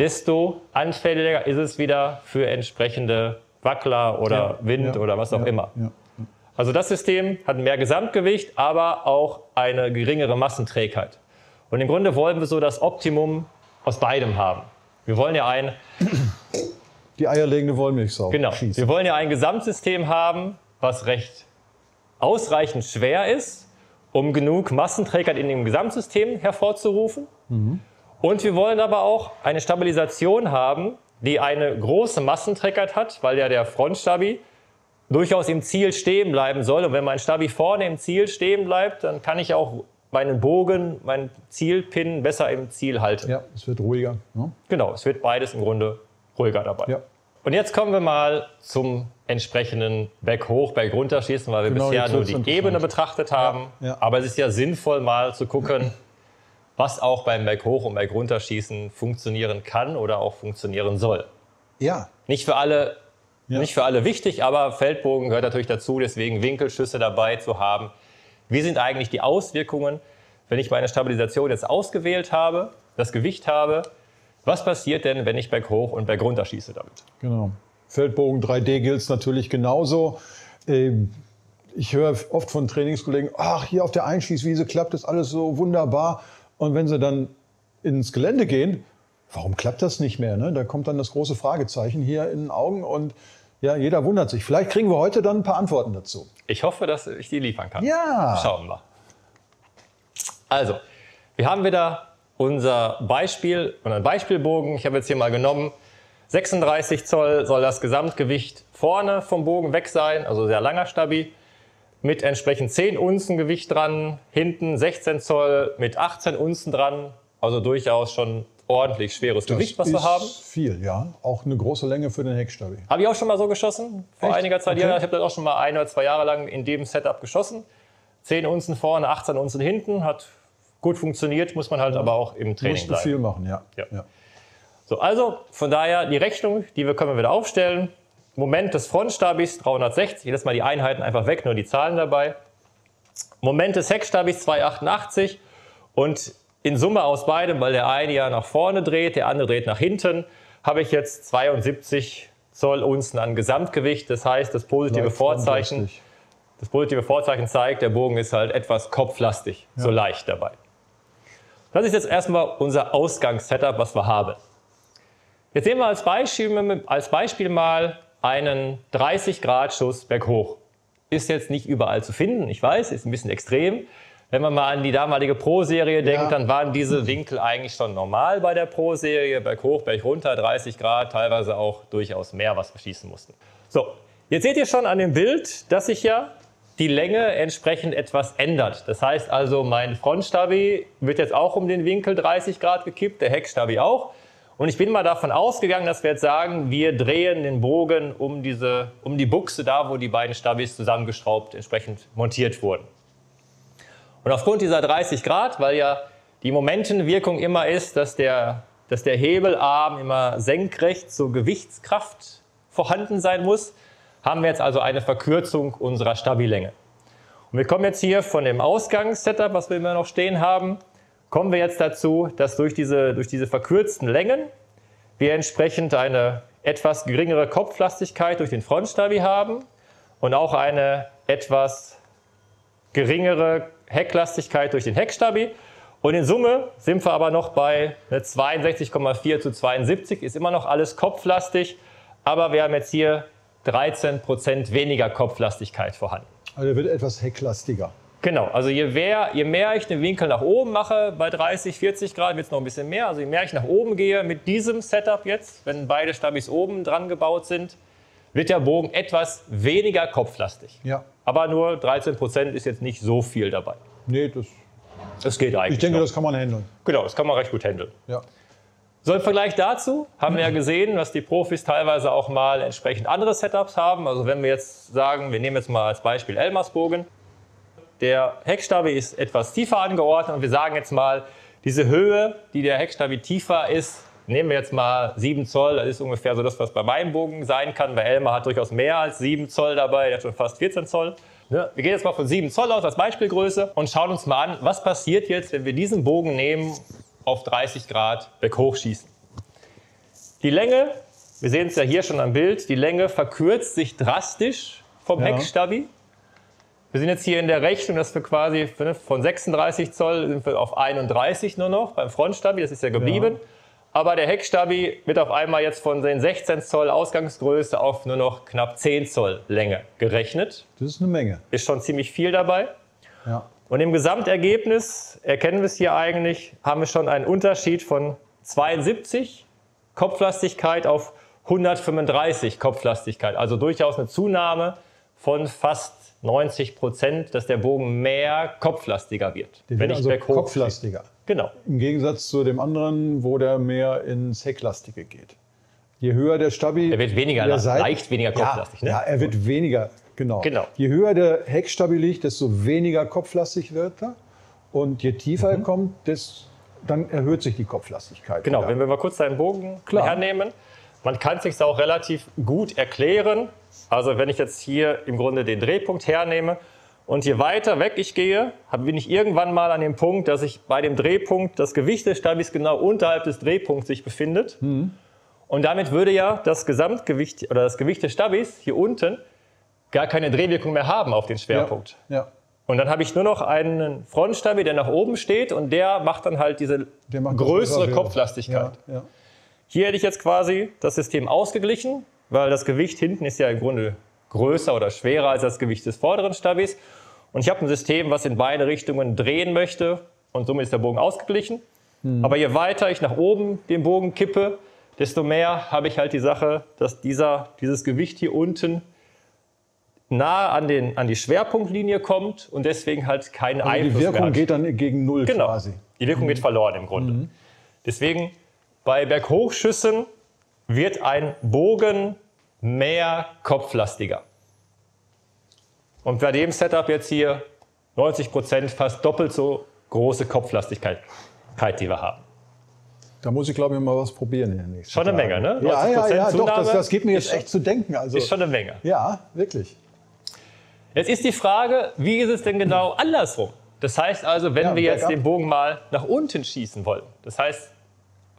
desto anfälliger ist es wieder für entsprechende Wackler oder ja, Wind ja, oder was auch ja, immer. Ja. Also das System hat mehr Gesamtgewicht, aber auch eine geringere Massenträgheit. Und im Grunde wollen wir so das Optimum aus beidem haben. Wir wollen ja ein... Die eierlegende Wollmilchsau. Genau. Schießen. Wir wollen ja ein Gesamtsystem haben, was recht ausreichend schwer ist, um genug Massenträgheit in dem Gesamtsystem hervorzurufen. Mhm. Und wir wollen aber auch eine Stabilisation haben, die eine große Massenträgheit hat, weil ja der Frontstabi durchaus im Ziel stehen bleiben soll. Und wenn mein Stabi vorne im Ziel stehen bleibt, dann kann ich auch meinen Bogen, meinen Zielpin besser im Ziel halten. Ja, es wird ruhiger. Ne? Genau, es wird beides im Grunde ruhiger dabei. Ja. Und jetzt kommen wir mal zum entsprechenden Berghoch, Bergrunter schießen, weil wir genau, bisher nur die Ebene betrachtet haben. Ja, ja. Aber es ist ja sinnvoll, mal zu gucken, was auch beim Berghoch und Bergrunter schießen funktionieren kann oder auch funktionieren soll. Ja. Nicht für alle, ja. nicht für alle wichtig, aber Feldbogen gehört natürlich dazu, deswegen Winkelschüsse dabei zu haben. Wie sind eigentlich die Auswirkungen, wenn ich meine Stabilisation jetzt ausgewählt habe, das Gewicht habe? Was passiert denn, wenn ich berghoch und bergrunter schieße damit? Genau. Feldbogen drei D gilt es natürlich genauso. Ich höre oft von Trainingskollegen, ach, hier auf der Einschießwiese klappt das alles so wunderbar. Und wenn sie dann ins Gelände gehen, warum klappt das nicht mehr? Ne? Da kommt dann das große Fragezeichen hier in den Augen und ja, jeder wundert sich. Vielleicht kriegen wir heute dann ein paar Antworten dazu. Ich hoffe, dass ich die liefern kann. Ja. Schauen wir. Also, wir haben wieder unser Beispiel und einen Beispielbogen. Ich habe jetzt hier mal genommen, sechsunddreißig Zoll soll das Gesamtgewicht vorne vom Bogen weg sein, also sehr langer Stabi, mit entsprechend zehn Unzen Gewicht dran, hinten sechzehn Zoll mit achtzehn Unzen dran, also durchaus schon ordentlich schweres das Gewicht, was wir haben. Viel, ja. Auch eine große Länge für den Heckstabi. Habe ich auch schon mal so geschossen, vor Echt? einiger Zeit. Okay. Ich habe das auch schon mal ein oder zwei Jahre lang in dem Setup geschossen. zehn Unzen vorne, achtzehn Unzen hinten, hat gut funktioniert, muss man halt ja. aber auch im Training Musst bleiben. viel machen, ja. ja. ja. So, also von daher die Rechnung, die wir können wir wieder aufstellen. Moment des Frontstabis dreihundertsechzig, jedes Mal die Einheiten einfach weg, nur die Zahlen dabei. Moment des Heckstabis zweihundertachtundachtzig und in Summe aus beidem, weil der eine ja nach vorne dreht, der andere dreht nach hinten, habe ich jetzt zweiundsiebzig Zoll Unzen an Gesamtgewicht. Das heißt, das positive Vorzeichen, das positive Vorzeichen zeigt, der Bogen ist halt etwas kopflastig, ja. so leicht dabei. Das ist jetzt erstmal unser Ausgangssetup, was wir haben. Jetzt sehen wir als Beispiel, als Beispiel mal einen dreißig Grad Schuss berghoch. Ist jetzt nicht überall zu finden, ich weiß, ist ein bisschen extrem. Wenn man mal an die damalige Pro-Serie denkt, ja. dann waren diese Winkel eigentlich schon normal bei der Pro-Serie. Berghoch, bergunter, dreißig Grad, teilweise auch durchaus mehr, was wir schießen mussten. So, jetzt seht ihr schon an dem Bild, dass sich ja die Länge entsprechend etwas ändert. Das heißt also, mein Frontstabi wird jetzt auch um den Winkel dreißig Grad gekippt, der Heckstabi auch. Und ich bin mal davon ausgegangen, dass wir jetzt sagen, wir drehen den Bogen um, diese, um die Buchse da, wo die beiden Stabis zusammengeschraubt entsprechend montiert wurden. Und aufgrund dieser dreißig Grad, weil ja die Momentenwirkung immer ist, dass der, dass der Hebelarm immer senkrecht zur Gewichtskraft vorhanden sein muss, haben wir jetzt also eine Verkürzung unserer Stabilänge. Und wir kommen jetzt hier von dem Ausgangssetup, was wir immer noch stehen haben, kommen wir jetzt dazu, dass durch diese, durch diese verkürzten Längen wir entsprechend eine etwas geringere Kopflastigkeit durch den Frontstabi haben und auch eine etwas geringere Hecklastigkeit durch den Heckstabi. Und in Summe sind wir aber noch bei zweiundsechzig Komma vier zu zweiundsiebzig, ist immer noch alles kopflastig, aber wir haben jetzt hier dreizehn Prozent weniger Kopflastigkeit vorhanden. Also wird etwas hecklastiger. Genau, also je mehr, je mehr ich den Winkel nach oben mache, bei dreißig, vierzig Grad wird es noch ein bisschen mehr. Also je mehr ich nach oben gehe mit diesem Setup jetzt, wenn beide Stabis oben dran gebaut sind, wird der Bogen etwas weniger kopflastig. Ja. Aber nur dreizehn Prozent ist jetzt nicht so viel dabei. Nee, das, das geht eigentlich. Ich denke, noch. das kann man handeln. Genau, das kann man recht gut handeln. Ja. So, im Vergleich dazu haben wir ja gesehen, dass die Profis teilweise auch mal entsprechend andere Setups haben. Also wenn wir jetzt sagen, wir nehmen jetzt mal als Beispiel Elmars Bogen. Der Heckstabi ist etwas tiefer angeordnet und wir sagen jetzt mal, diese Höhe, die der Heckstabi tiefer ist, nehmen wir jetzt mal sieben Zoll, das ist ungefähr so das, was bei meinem Bogen sein kann. Bei Elmar hat durchaus mehr als sieben Zoll dabei, der hat schon fast vierzehn Zoll. Wir gehen jetzt mal von sieben Zoll aus als Beispielgröße und schauen uns mal an, was passiert jetzt, wenn wir diesen Bogen nehmen, auf dreißig Grad berghoch schießen. Die Länge, wir sehen es ja hier schon am Bild, die Länge verkürzt sich drastisch vom ja. Heckstabi. Wir sind jetzt hier in der Rechnung, dass wir quasi von sechsunddreißig Zoll sind wir auf einunddreißig nur noch beim Frontstabi, das ist ja geblieben. Ja. Aber der Heckstabi wird auf einmal jetzt von den sechzehn Zoll Ausgangsgröße auf nur noch knapp zehn Zoll Länge gerechnet. Das ist eine Menge. Ist schon ziemlich viel dabei. Ja. Und im Gesamtergebnis, erkennen wir es hier eigentlich, haben wir schon einen Unterschied von zweiundsiebzig Kopflastigkeit auf hundertfünfunddreißig Kopflastigkeit. Also durchaus eine Zunahme von fast neunzig Prozent, dass der Bogen mehr kopflastiger wird. Der wird also kopflastiger. Genau. Im Gegensatz zu dem anderen, wo der mehr ins Hecklastige geht. Je höher der Stabi... Er wird weniger, der Seite, leicht weniger kopflastig. Ja, ne? ja er wird Gut. weniger, genau. genau. Je höher der Heckstabi liegt, desto weniger kopflastig wird er. Und je tiefer mhm. er kommt, desto, dann erhöht sich die Kopflastigkeit. Genau, wieder. Wenn wir mal kurz deinen Bogen Klar. hernehmen. Man kann es sich auch relativ gut erklären. Also wenn ich jetzt hier im Grunde den Drehpunkt hernehme und je weiter weg ich gehe, bin ich irgendwann mal an dem Punkt, dass ich bei dem Drehpunkt das Gewicht des Stabis genau unterhalb des Drehpunkts sich befindet. Mhm. Und damit würde ja das Gesamtgewicht oder das Gewicht des Stabis hier unten gar keine Drehwirkung mehr haben auf den Schwerpunkt. Ja. Ja. Und dann habe ich nur noch einen Frontstabi, der nach oben steht, und der macht dann halt diese macht größere Kopflastigkeit. Ja, ja. Hier hätte ich jetzt quasi das System ausgeglichen, weil das Gewicht hinten ist ja im Grunde größer oder schwerer als das Gewicht des vorderen Stabis. Und ich habe ein System, was in beide Richtungen drehen möchte, und somit ist der Bogen ausgeglichen. Hm. Aber je weiter ich nach oben den Bogen kippe, desto mehr habe ich halt die Sache, dass dieser, dieses Gewicht hier unten nahe an, den, an die Schwerpunktlinie kommt und deswegen halt keinen also Einfluss mehr hat. Die Wirkung geht dann gegen Null, genau, quasi. Die Wirkung mhm. geht verloren im Grunde. Mhm. Deswegen bei Berghochschüssen wird ein Bogen mehr kopflastiger. Und bei dem Setup jetzt hier neunzig Prozent fast doppelt so große Kopflastigkeit, die wir haben. Da muss ich, glaube ich, mal was probieren in der nächsten Schon eine Tage. Menge, ne? Ja, ja, ja, Zunahme, doch, das, das gibt mir jetzt echt schon, zu denken. Also, ist schon eine Menge. Ja, wirklich. Jetzt ist die Frage, wie ist es denn genau andersrum? Das heißt also, wenn ja, wir jetzt ab. den Bogen mal nach unten schießen wollen, das heißt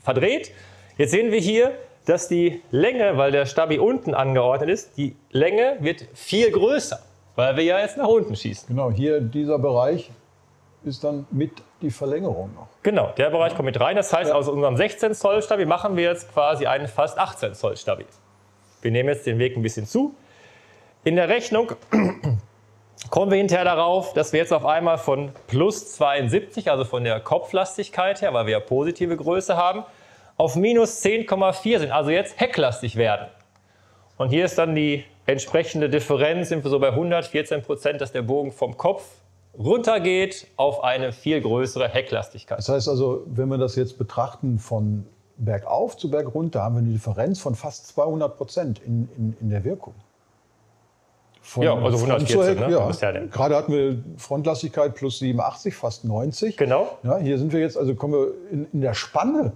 verdreht, jetzt sehen wir hier, dass die Länge, weil der Stabi unten angeordnet ist, die Länge wird viel größer, weil wir ja jetzt nach unten schießen. Genau, hier dieser Bereich ist dann mit die Verlängerung noch. Genau, der Bereich kommt mit rein. Das heißt, ja. aus unserem sechzehn Zoll Stabi machen wir jetzt quasi einen fast achtzehn Zoll Stabi. Wir nehmen jetzt den Weg ein bisschen zu. In der Rechnung kommen wir hinterher darauf, dass wir jetzt auf einmal von plus zweiundsiebzig, also von der Kopflastigkeit her, weil wir ja positive Größe haben, auf minus zehn Komma vier sind, also jetzt hecklastig werden. Und hier ist dann die entsprechende Differenz, sind wir so bei hundertvierzehn Prozent, dass der Bogen vom Kopf runtergeht auf eine viel größere Hecklastigkeit. Das heißt also, wenn wir das jetzt betrachten von bergauf zu bergrunter, haben wir eine Differenz von fast zweihundert Prozent in, in, in der Wirkung. Von ja, also hundertvierzehn, ne? Ja. Ja, gerade hatten wir Frontlastigkeit plus siebenundachtzig, fast neunzig. Genau. Ja, hier sind wir jetzt, also kommen wir in, in der Spanne,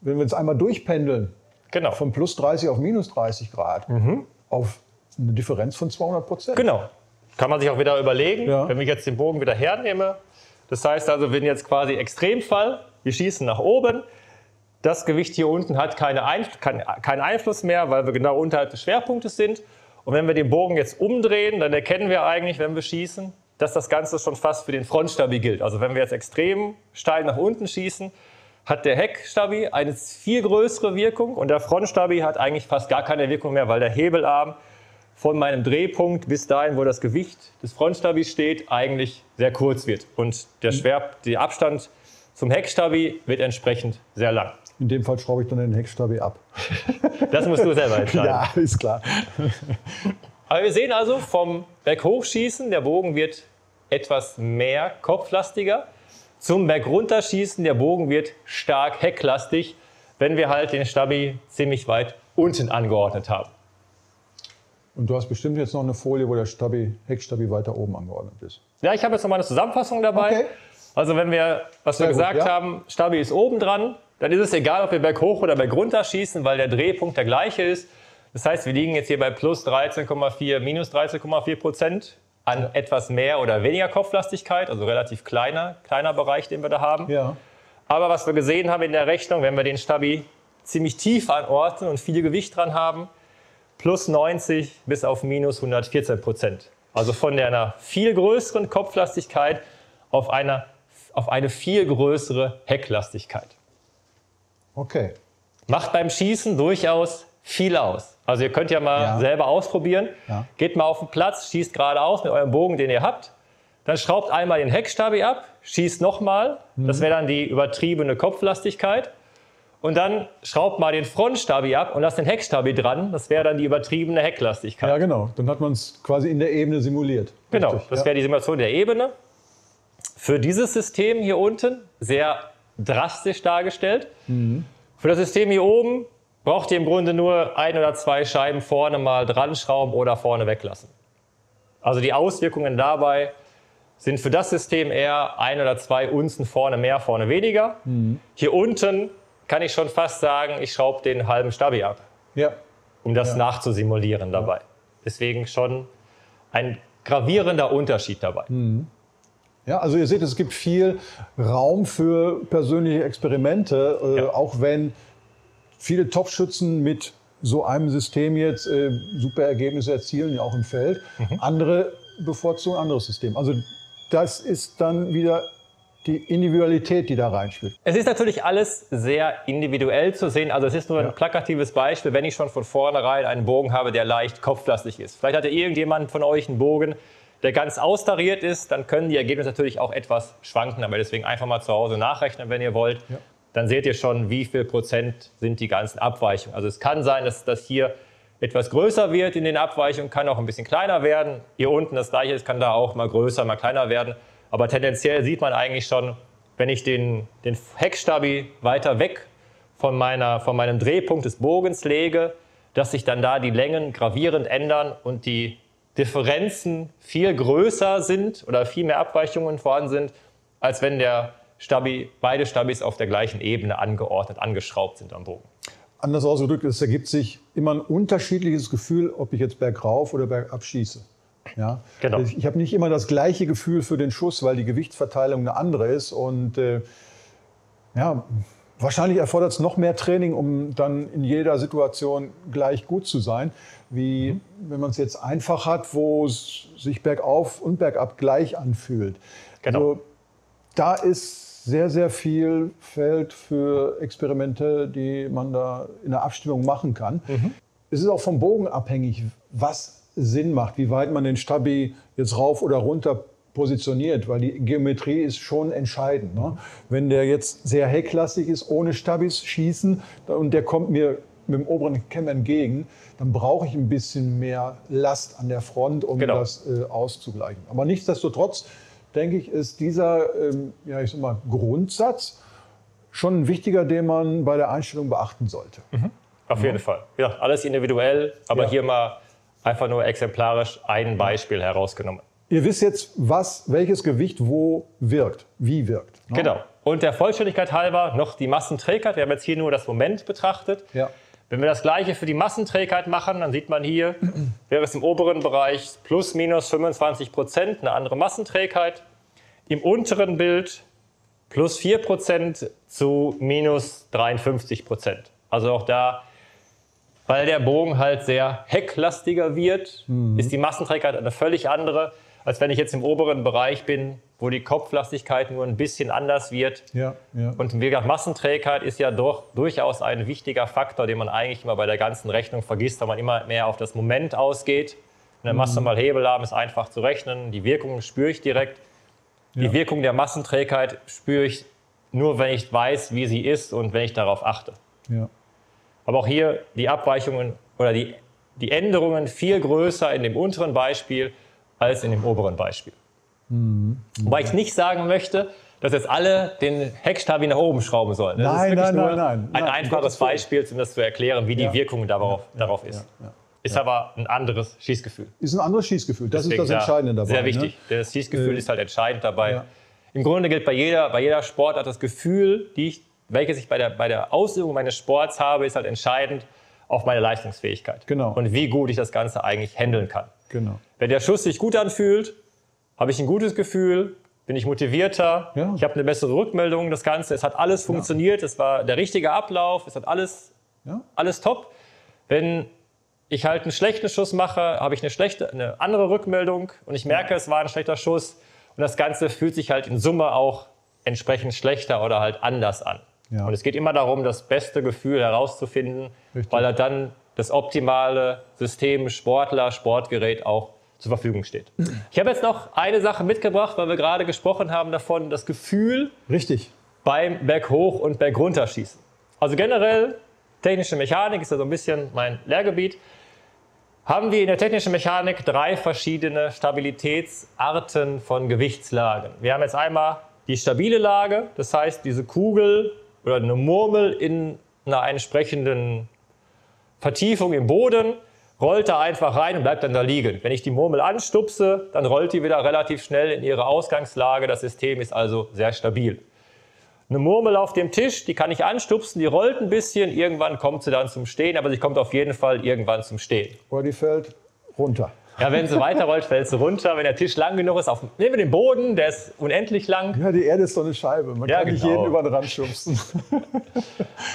wenn wir jetzt einmal durchpendeln, genau, von plus dreißig auf minus dreißig Grad, mhm, auf eine Differenz von zweihundert Prozent. Genau. Kann man sich auch wieder überlegen, ja, wenn ich jetzt den Bogen wieder hernehme. Das heißt also, wenn jetzt quasi Extremfall, wir schießen nach oben, das Gewicht hier unten hat keine Einfl- kein, keinen Einfluss mehr, weil wir genau unterhalb des Schwerpunktes sind. Und wenn wir den Bogen jetzt umdrehen, dann erkennen wir eigentlich, wenn wir schießen, dass das Ganze schon fast für den Frontstabi gilt. Also wenn wir jetzt extrem steil nach unten schießen, hat der Heckstabi eine viel größere Wirkung und der Frontstabi hat eigentlich fast gar keine Wirkung mehr, weil der Hebelarm von meinem Drehpunkt bis dahin, wo das Gewicht des Frontstabis steht, eigentlich sehr kurz wird. Und der, Schwer, der Abstand zum Heckstabi wird entsprechend sehr lang. In dem Fall schraube ich dann den Heckstabi ab. Das musst du selber entscheiden. Ja, ist klar. Aber wir sehen also, vom Berghochschießen, der Bogen wird etwas mehr kopflastiger. Zum Bergrunterschießen, der Bogen wird stark hecklastig, wenn wir halt den Stabi ziemlich weit unten angeordnet haben. Und du hast bestimmt jetzt noch eine Folie, wo der Stabi, Heckstabi weiter oben angeordnet ist. Ja, ich habe jetzt noch mal eine Zusammenfassung dabei. Okay. Also wenn wir, was Sehr wir gesagt gut, ja. haben, Stabi ist oben dran, dann ist es egal, ob wir berghoch oder bergrunter schießen, weil der Drehpunkt der gleiche ist. Das heißt, wir liegen jetzt hier bei plus dreizehn Komma vier, minus dreizehn Komma vier Prozent an ja. etwas mehr oder weniger Kopflastigkeit, also relativ kleiner, kleiner Bereich, den wir da haben. Ja. Aber was wir gesehen haben in der Rechnung, wenn wir den Stabi ziemlich tief anordnen und viel Gewicht dran haben, plus neunzig bis auf minus hundertvierzehn Prozent. Also von einer viel größeren Kopflastigkeit auf, einer, auf eine viel größere Hecklastigkeit. Okay. Macht beim Schießen durchaus viel aus. Also ihr könnt ja mal ja. selber ausprobieren. Ja. Geht mal auf den Platz, schießt geradeaus mit eurem Bogen, den ihr habt. Dann schraubt einmal den Heckstabi ab, schießt nochmal. Mhm. Das wäre dann die übertriebene Kopflastigkeit. Und dann schraubt mal den Frontstabi ab und lasst den Heckstabi dran. Das wäre dann die übertriebene Hecklastigkeit. Ja, genau. Dann hat man es quasi in der Ebene simuliert. Genau, richtig. Das wäre die Simulation der Ebene. Für dieses System hier unten sehr drastisch dargestellt. Mhm. Für das System hier oben braucht ihr im Grunde nur ein oder zwei Scheiben vorne mal dran schrauben oder vorne weglassen. Also die Auswirkungen dabei sind für das System eher ein oder zwei Unzen vorne mehr, vorne weniger. Mhm. Hier unten kann ich schon fast sagen, ich schraube den halben Stabi ab, ja. um das ja. nachzusimulieren dabei. Ja. Deswegen schon ein gravierender Unterschied dabei. Mhm. Ja, also ihr seht, es gibt viel Raum für persönliche Experimente, äh, ja. auch wenn viele Topschützen mit so einem System jetzt äh, super Ergebnisse erzielen, ja auch im Feld. Mhm. Andere bevorzugen ein anderes System. Also das ist dann wieder die Individualität, die da reinspielt. Es ist natürlich alles sehr individuell zu sehen. Also es ist nur ein ja. plakatives Beispiel, wenn ich schon von vornherein einen Bogen habe, der leicht kopflastig ist. Vielleicht hatte irgendjemand von euch einen Bogen, der ganz austariert ist, dann können die Ergebnisse natürlich auch etwas schwanken. Aber deswegen einfach mal zu Hause nachrechnen, wenn ihr wollt. Ja. Dann seht ihr schon, wie viel Prozent sind die ganzen Abweichungen. Also es kann sein, dass das hier etwas größer wird in den Abweichungen, kann auch ein bisschen kleiner werden. Hier unten das Gleiche, es kann da auch mal größer, mal kleiner werden. Aber tendenziell sieht man eigentlich schon, wenn ich den, den Heckstabi weiter weg von, meiner, von meinem Drehpunkt des Bogens lege, dass sich dann da die Längen gravierend ändern und die Differenzen viel größer sind oder viel mehr Abweichungen vorhanden sind, als wenn der Stabi, beide Stabis auf der gleichen Ebene angeordnet, angeschraubt sind am Bogen. Anders ausgedrückt, es ergibt sich immer ein unterschiedliches Gefühl, ob ich jetzt bergauf oder bergab schieße. Ja? Genau. Ich habe nicht immer das gleiche Gefühl für den Schuss, weil die Gewichtsverteilung eine andere ist. Und äh, ja, wahrscheinlich erfordert es noch mehr Training, um dann in jeder Situation gleich gut zu sein, wie mhm. wenn man es jetzt einfach hat, wo es sich bergauf und bergab gleich anfühlt. Genau. Also, da ist sehr, sehr viel Feld für Experimente, die man da in der Abstimmung machen kann. Mhm. Es ist auch vom Bogen abhängig, was Sinn macht, wie weit man den Stabi jetzt rauf oder runter positioniert, weil die Geometrie ist schon entscheidend. Ne? Wenn der jetzt sehr hecklastig ist, ohne Stabis schießen und der kommt mir mit dem oberen Kemm entgegen, dann brauche ich ein bisschen mehr Last an der Front, um genau. das äh, auszugleichen. Aber nichtsdestotrotz denke ich, ist dieser ähm, ja, ich sag mal, Grundsatz schon ein wichtiger, den man bei der Einstellung beachten sollte. Mhm. Auf jeden ja. Fall. Ja, alles individuell, aber ja. hier mal einfach nur exemplarisch ein Beispiel ja. herausgenommen. Ihr wisst jetzt, was, welches Gewicht wo wirkt, wie wirkt. Ne? Genau. Und der Vollständigkeit halber noch die Massenträgheit. Wir haben jetzt hier nur das Moment betrachtet. Ja. Wenn wir das Gleiche für die Massenträgheit machen, dann sieht man hier, wäre es im oberen Bereich plus minus fünfundzwanzig Prozent eine andere Massenträgheit. Im unteren Bild plus vier Prozent zu minus dreiundfünfzig Prozent. Also auch da, weil der Bogen halt sehr hecklastiger wird, mhm. ist die Massenträgheit eine völlig andere, als wenn ich jetzt im oberen Bereich bin, wo die Kopflastigkeit nur ein bisschen anders wird. Ja, ja. Und wie gesagt, Massenträgheit ist ja doch durchaus ein wichtiger Faktor, den man eigentlich immer bei der ganzen Rechnung vergisst, weil man immer mehr auf das Moment ausgeht. Eine Masse mal Hebel haben ist einfach zu rechnen. Die Wirkung spüre ich direkt. Die ja. Wirkung der Massenträgheit spüre ich nur, wenn ich weiß, wie sie ist und wenn ich darauf achte. Ja. Aber auch hier die Abweichungen oder die, die Änderungen viel größer in dem unteren Beispiel als in dem oberen Beispiel. Mhm. Wobei ich nicht sagen möchte, dass jetzt alle den Heckstabi nach oben schrauben sollen. Das nein, ist wirklich nein, nur nein, nein, ein nein, einfaches Beispiel, um das zu erklären, wie ja. die Wirkung darauf, ja, darauf ist. Ja, ja, ist ja. aber ein anderes Schießgefühl. Ist ein anderes Schießgefühl, das Deswegen ist das Entscheidende dabei. Sehr wichtig, ne? Das Schießgefühl äh, ist halt entscheidend dabei. Ja. Im Grunde gilt bei jeder, bei jeder Sportart das Gefühl, die ich, welches ich bei der, bei der Ausübung meines Sports habe, ist halt entscheidend auf meine Leistungsfähigkeit. Genau. Und wie gut ich das Ganze eigentlich handeln kann. Genau. Wenn der Schuss sich gut anfühlt, habe ich ein gutes Gefühl, bin ich motivierter, ja. ich habe eine bessere Rückmeldung, das Ganze, es hat alles funktioniert, ja. es war der richtige Ablauf, es hat alles, ja. alles top. Wenn ich halt einen schlechten Schuss mache, habe ich eine, schlechte, eine andere Rückmeldung und ich merke, ja. es war ein schlechter Schuss und das Ganze fühlt sich halt in Summe auch entsprechend schlechter oder halt anders an. Ja. Und es geht immer darum, das beste Gefühl herauszufinden, Richtig. weil er dann das optimale System Sportler, Sportgerät auch zur Verfügung steht. Ich habe jetzt noch eine Sache mitgebracht, weil wir gerade gesprochen haben davon, das Gefühl Richtig. beim Berghoch- und Bergrunterschießen. Also generell, technische Mechanik ist ja so ein bisschen mein Lehrgebiet, haben wir in der technischen Mechanik drei verschiedene Stabilitätsarten von Gewichtslagen. Wir haben jetzt einmal die stabile Lage, das heißt diese Kugel oder eine Murmel in einer entsprechenden Vertiefung im Boden, rollt da einfach rein und bleibt dann da liegen. Wenn ich die Murmel anstupse, dann rollt die wieder relativ schnell in ihre Ausgangslage. Das System ist also sehr stabil. Eine Murmel auf dem Tisch, die kann ich anstupsen, die rollt ein bisschen. Irgendwann kommt sie dann zum Stehen, aber sie kommt auf jeden Fall irgendwann zum Stehen. Oder die fällt runter. Ja, wenn sie weiterrollt, fällt sie runter. Wenn der Tisch lang genug ist, auf, nehmen wir den Boden, der ist unendlich lang. Ja, die Erde ist so eine Scheibe. Man ja, kann genau. nicht jeden über den Rand schubsen.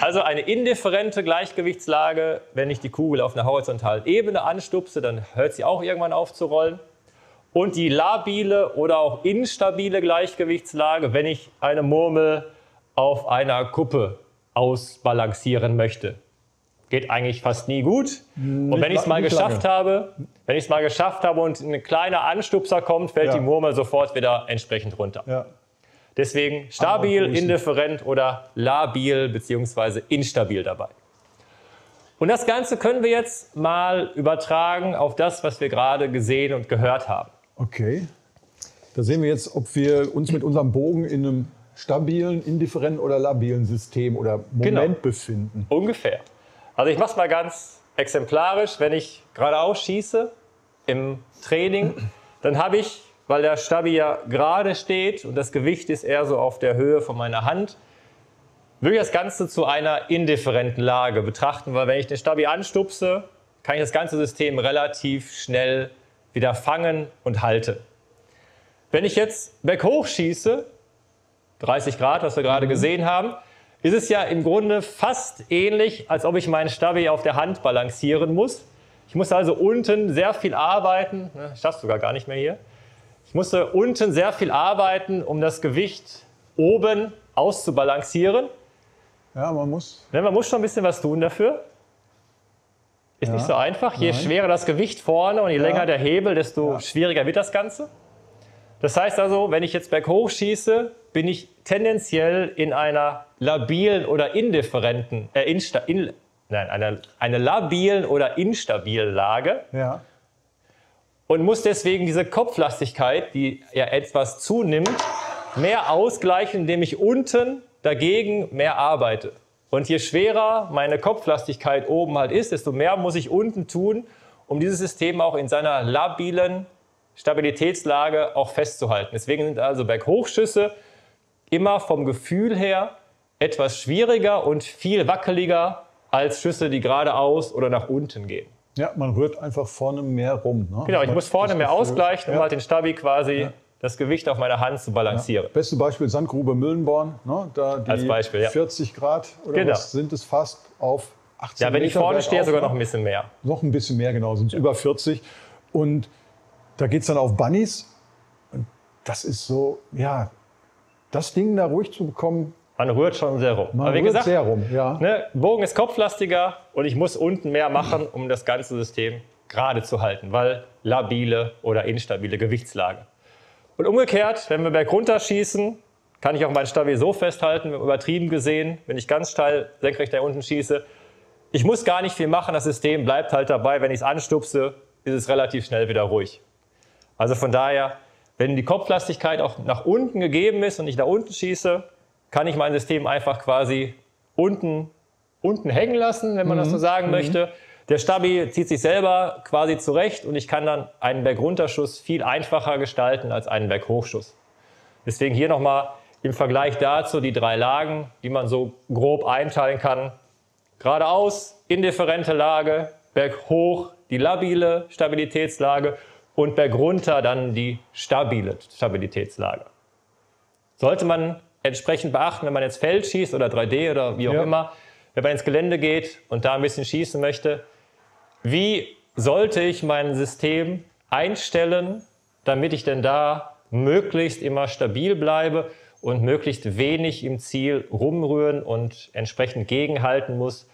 Also eine indifferente Gleichgewichtslage. Wenn ich die Kugel auf einer horizontalen Ebene anstupse, dann hört sie auch irgendwann auf zu rollen. Und die labile oder auch instabile Gleichgewichtslage, wenn ich eine Murmel auf einer Kuppe ausbalancieren möchte. Geht eigentlich fast nie gut. Und wenn ich es mal geschafft habe, wenn ich es mal geschafft habe und ein kleiner Anstupser kommt, fällt ja die Murmel sofort wieder entsprechend runter. Ja. Deswegen stabil, indifferent oder labil bzw. instabil dabei. Und das Ganze können wir jetzt mal übertragen auf das, was wir gerade gesehen und gehört haben. Okay. Da sehen wir jetzt, ob wir uns mit unserem Bogen in einem stabilen, indifferenten oder labilen System oder Moment genau befinden. Ungefähr. Also ich mache es mal ganz exemplarisch. Wenn ich geradeaus schieße im Training, dann habe ich, weil der Stabi ja gerade steht und das Gewicht ist eher so auf der Höhe von meiner Hand, würde ich das Ganze zu einer indifferenten Lage betrachten, weil wenn ich den Stabi anstupse, kann ich das ganze System relativ schnell wieder fangen und halte. Wenn ich jetzt berghoch schieße, dreißig Grad, was wir gerade gesehen haben, ist es ja im Grunde fast ähnlich, als ob ich meinen Stabi auf der Hand balancieren muss. Ich muss also unten sehr viel arbeiten, ich schaffe es sogar gar nicht mehr hier, ich musste unten sehr viel arbeiten, um das Gewicht oben auszubalancieren. Ja, man muss. Ja, man muss schon ein bisschen was tun dafür. Ist ja nicht so einfach. Je Nein. schwerer das Gewicht vorne und je ja. länger der Hebel, desto ja. schwieriger wird das Ganze. Das heißt also, wenn ich jetzt berghoch schieße, bin ich tendenziell in einer labilen oder indifferenten, äh, insta, in, nein, einer, einer labilen oder instabilen Lage ja. und muss deswegen diese Kopflastigkeit, die ja etwas zunimmt, mehr ausgleichen, indem ich unten dagegen mehr arbeite. Und je schwerer meine Kopflastigkeit oben halt ist, desto mehr muss ich unten tun, um dieses System auch in seiner labilen Stabilitätslage auch festzuhalten. Deswegen sind also Berghochschüsse immer vom Gefühl her etwas schwieriger und viel wackeliger als Schüsse, die geradeaus oder nach unten gehen. Ja, man rührt einfach vorne mehr rum. Ne? Genau, ich muss vorne mehr ausgleichen, um ja. halt den Stabi quasi ja. das Gewicht auf meiner Hand zu balancieren. Ja. Beste Beispiel Sandgrube Müllenborn, ne? Da die als Beispiel, ja. vierzig Grad oder genau. was sind es fast auf achtzehn Meter. Ja, wenn Meter ich vorne stehe, auf, sogar noch ein bisschen mehr. Noch ein bisschen mehr, genau, sind es ja. über vierzig. Und da geht es dann auf Bunnies. Und das ist so, ja, das Ding da ruhig zu bekommen. Man rührt schon sehr rum. Man Aber wie rührt gesagt, sehr rum, ja. Ne, Bogen ist kopflastiger und ich muss unten mehr machen, um das ganze System gerade zu halten, weil labile oder instabile Gewichtslage. Und umgekehrt, wenn wir bergunter schießen, kann ich auch meinen Stabi so festhalten, übertrieben gesehen, wenn ich ganz steil senkrecht da unten schieße. Ich muss gar nicht viel machen, das System bleibt halt dabei. Wenn ich es anstupse, ist es relativ schnell wieder ruhig. Also von daher, wenn die Kopflastigkeit auch nach unten gegeben ist und ich nach unten schieße, kann ich mein System einfach quasi unten, unten hängen lassen, wenn man mhm. das so sagen mhm. möchte. Der Stabi zieht sich selber quasi zurecht und ich kann dann einen Bergrunterschuss viel einfacher gestalten als einen Berghochschuss. Deswegen hier nochmal im Vergleich dazu die drei Lagen, die man so grob einteilen kann. Geradeaus, indifferente Lage, berghoch, die labile Stabilitätslage und bergrunter dann die stabile Stabilitätslage. Sollte man entsprechend beachten, wenn man jetzt Feld schießt oder drei D oder wie auch ja. immer, wenn man ins Gelände geht und da ein bisschen schießen möchte, wie sollte ich mein System einstellen, damit ich denn da möglichst immer stabil bleibe und möglichst wenig im Ziel rumrühren und entsprechend gegenhalten muss,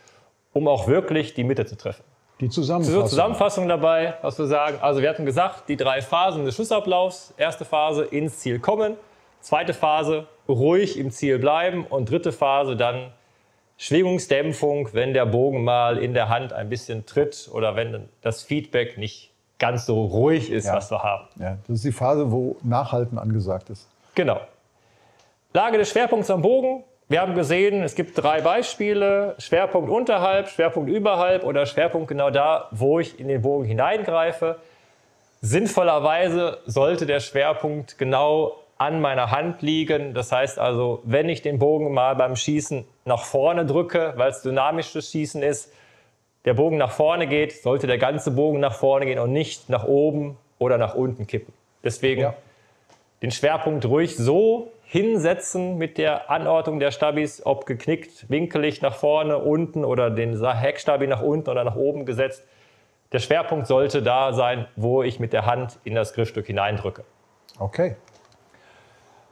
um auch wirklich die Mitte zu treffen. Die Zusammenfassung. Zur Zusammenfassung dabei, was wir sagen, also wir hatten gesagt, die drei Phasen des Schussablaufs. Erste Phase, ins Ziel kommen. Zweite Phase, ruhig im Ziel bleiben. Und dritte Phase, dann Schwingungsdämpfung, wenn der Bogen mal in der Hand ein bisschen tritt oder wenn das Feedback nicht ganz so ruhig ist, ja. was wir haben. Ja, das ist die Phase, wo Nachhalten angesagt ist. Genau. Lage des Schwerpunkts am Bogen. Wir haben gesehen, es gibt drei Beispiele. Schwerpunkt unterhalb, Schwerpunkt überhalb oder Schwerpunkt genau da, wo ich in den Bogen hineingreife. Sinnvollerweise sollte der Schwerpunkt genau an meiner Hand liegen. Das heißt also, wenn ich den Bogen mal beim Schießen nach vorne drücke, weil es dynamisches Schießen ist, der Bogen nach vorne geht, sollte der ganze Bogen nach vorne gehen und nicht nach oben oder nach unten kippen. Deswegen ja. den Schwerpunkt ruhig so hinsetzen mit der Anordnung der Stabis, ob geknickt, winkelig nach vorne, unten oder den Heckstabi nach unten oder nach oben gesetzt. Der Schwerpunkt sollte da sein, wo ich mit der Hand in das Griffstück hineindrücke. Okay.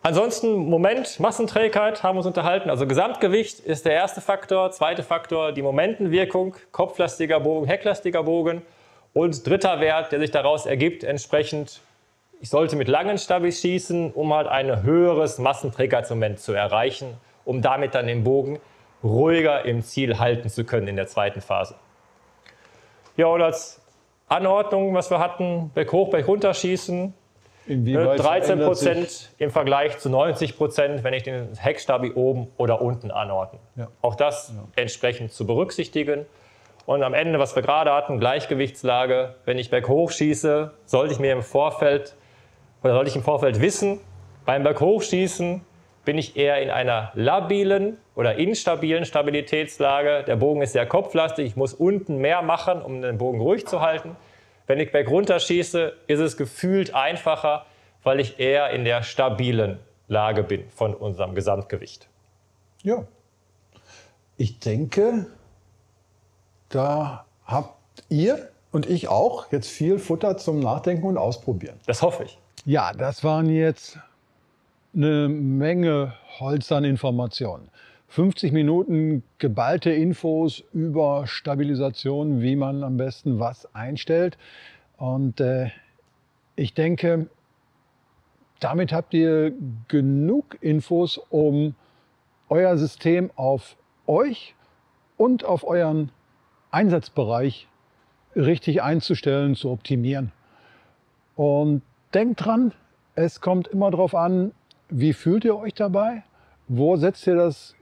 Ansonsten, Moment, Massenträgheit haben wir uns unterhalten. Also Gesamtgewicht ist der erste Faktor. Zweiter Faktor, die Momentenwirkung, kopflastiger Bogen, hecklastiger Bogen. Und dritter Wert, der sich daraus ergibt, entsprechend, ich sollte mit langen Stabis schießen, um halt ein höheres Massenträgheitsmoment zu erreichen, um damit dann den Bogen ruhiger im Ziel halten zu können in der zweiten Phase. Ja, und als Anordnung, was wir hatten, Berg hoch, Berg runter schießen, dreizehn Prozent im Vergleich zu neunzig Prozent, wenn ich den Heckstabi oben oder unten anordne. Ja. Auch das ja. entsprechend zu berücksichtigen. Und am Ende, was wir gerade hatten, Gleichgewichtslage, wenn ich berghoch schieße, sollte ich mir im Vorfeld, oder sollte ich im Vorfeld wissen, beim Berghochschießen bin ich eher in einer labilen oder instabilen Stabilitätslage. Der Bogen ist sehr kopflastig, ich muss unten mehr machen, um den Bogen ruhig zu halten. Wenn ich bergunter schieße, ist es gefühlt einfacher, weil ich eher in der stabilen Lage bin von unserem Gesamtgewicht. Ja, ich denke, da habt ihr und ich auch jetzt viel Futter zum Nachdenken und Ausprobieren. Das hoffe ich. Ja, das waren jetzt eine Menge Holz an Informationen. fünfzig Minuten geballte Infos über Stabilisation, wie man am besten was einstellt. Und äh, ich denke, damit habt ihr genug Infos, um euer System auf euch und auf euren Einsatzbereich richtig einzustellen, zu optimieren. Und denkt dran, es kommt immer darauf an, wie fühlt ihr euch dabei? Wo setzt ihr das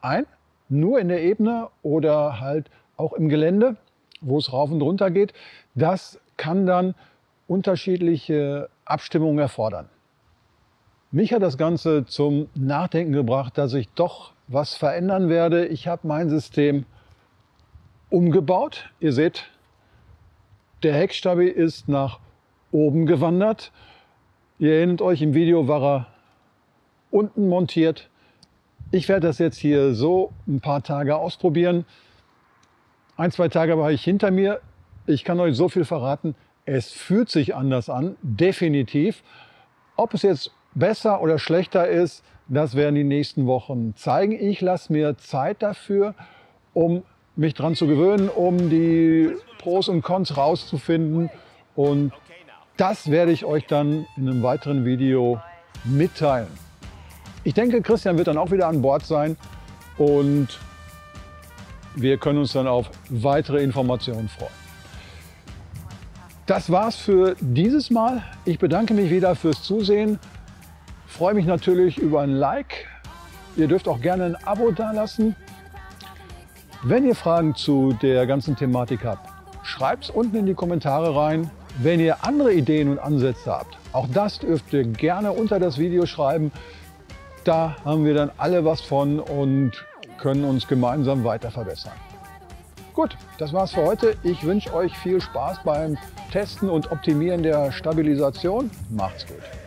ein, nur in der Ebene oder halt auch im Gelände, wo es rauf und runter geht. Das kann dann unterschiedliche Abstimmungen erfordern. Mich hat das Ganze zum Nachdenken gebracht, dass ich doch was verändern werde. Ich habe mein System umgebaut. Ihr seht, der Heckstabi ist nach oben gewandert. Ihr erinnert euch, im Video war er unten montiert. Ich werde das jetzt hier so ein paar Tage ausprobieren. Ein, zwei Tage war ich hinter mir. Ich kann euch so viel verraten, es fühlt sich anders an, definitiv. Ob es jetzt besser oder schlechter ist, das werden die nächsten Wochen zeigen. Ich lasse mir Zeit dafür, um mich dran zu gewöhnen, um die Pros und Cons rauszufinden. Und das werde ich euch dann in einem weiteren Video mitteilen. Ich denke, Christian wird dann auch wieder an Bord sein und wir können uns dann auf weitere Informationen freuen. Das war's für dieses Mal. Ich bedanke mich wieder fürs Zusehen. Freue mich natürlich über ein Like. Ihr dürft auch gerne ein Abo dalassen. Wenn ihr Fragen zu der ganzen Thematik habt, schreibt's unten in die Kommentare rein. Wenn ihr andere Ideen und Ansätze habt, auch das dürft ihr gerne unter das Video schreiben. Da haben wir dann alle was von und können uns gemeinsam weiter verbessern. Gut, das war's für heute. Ich wünsche euch viel Spaß beim Testen und Optimieren der Stabilisation. Macht's gut.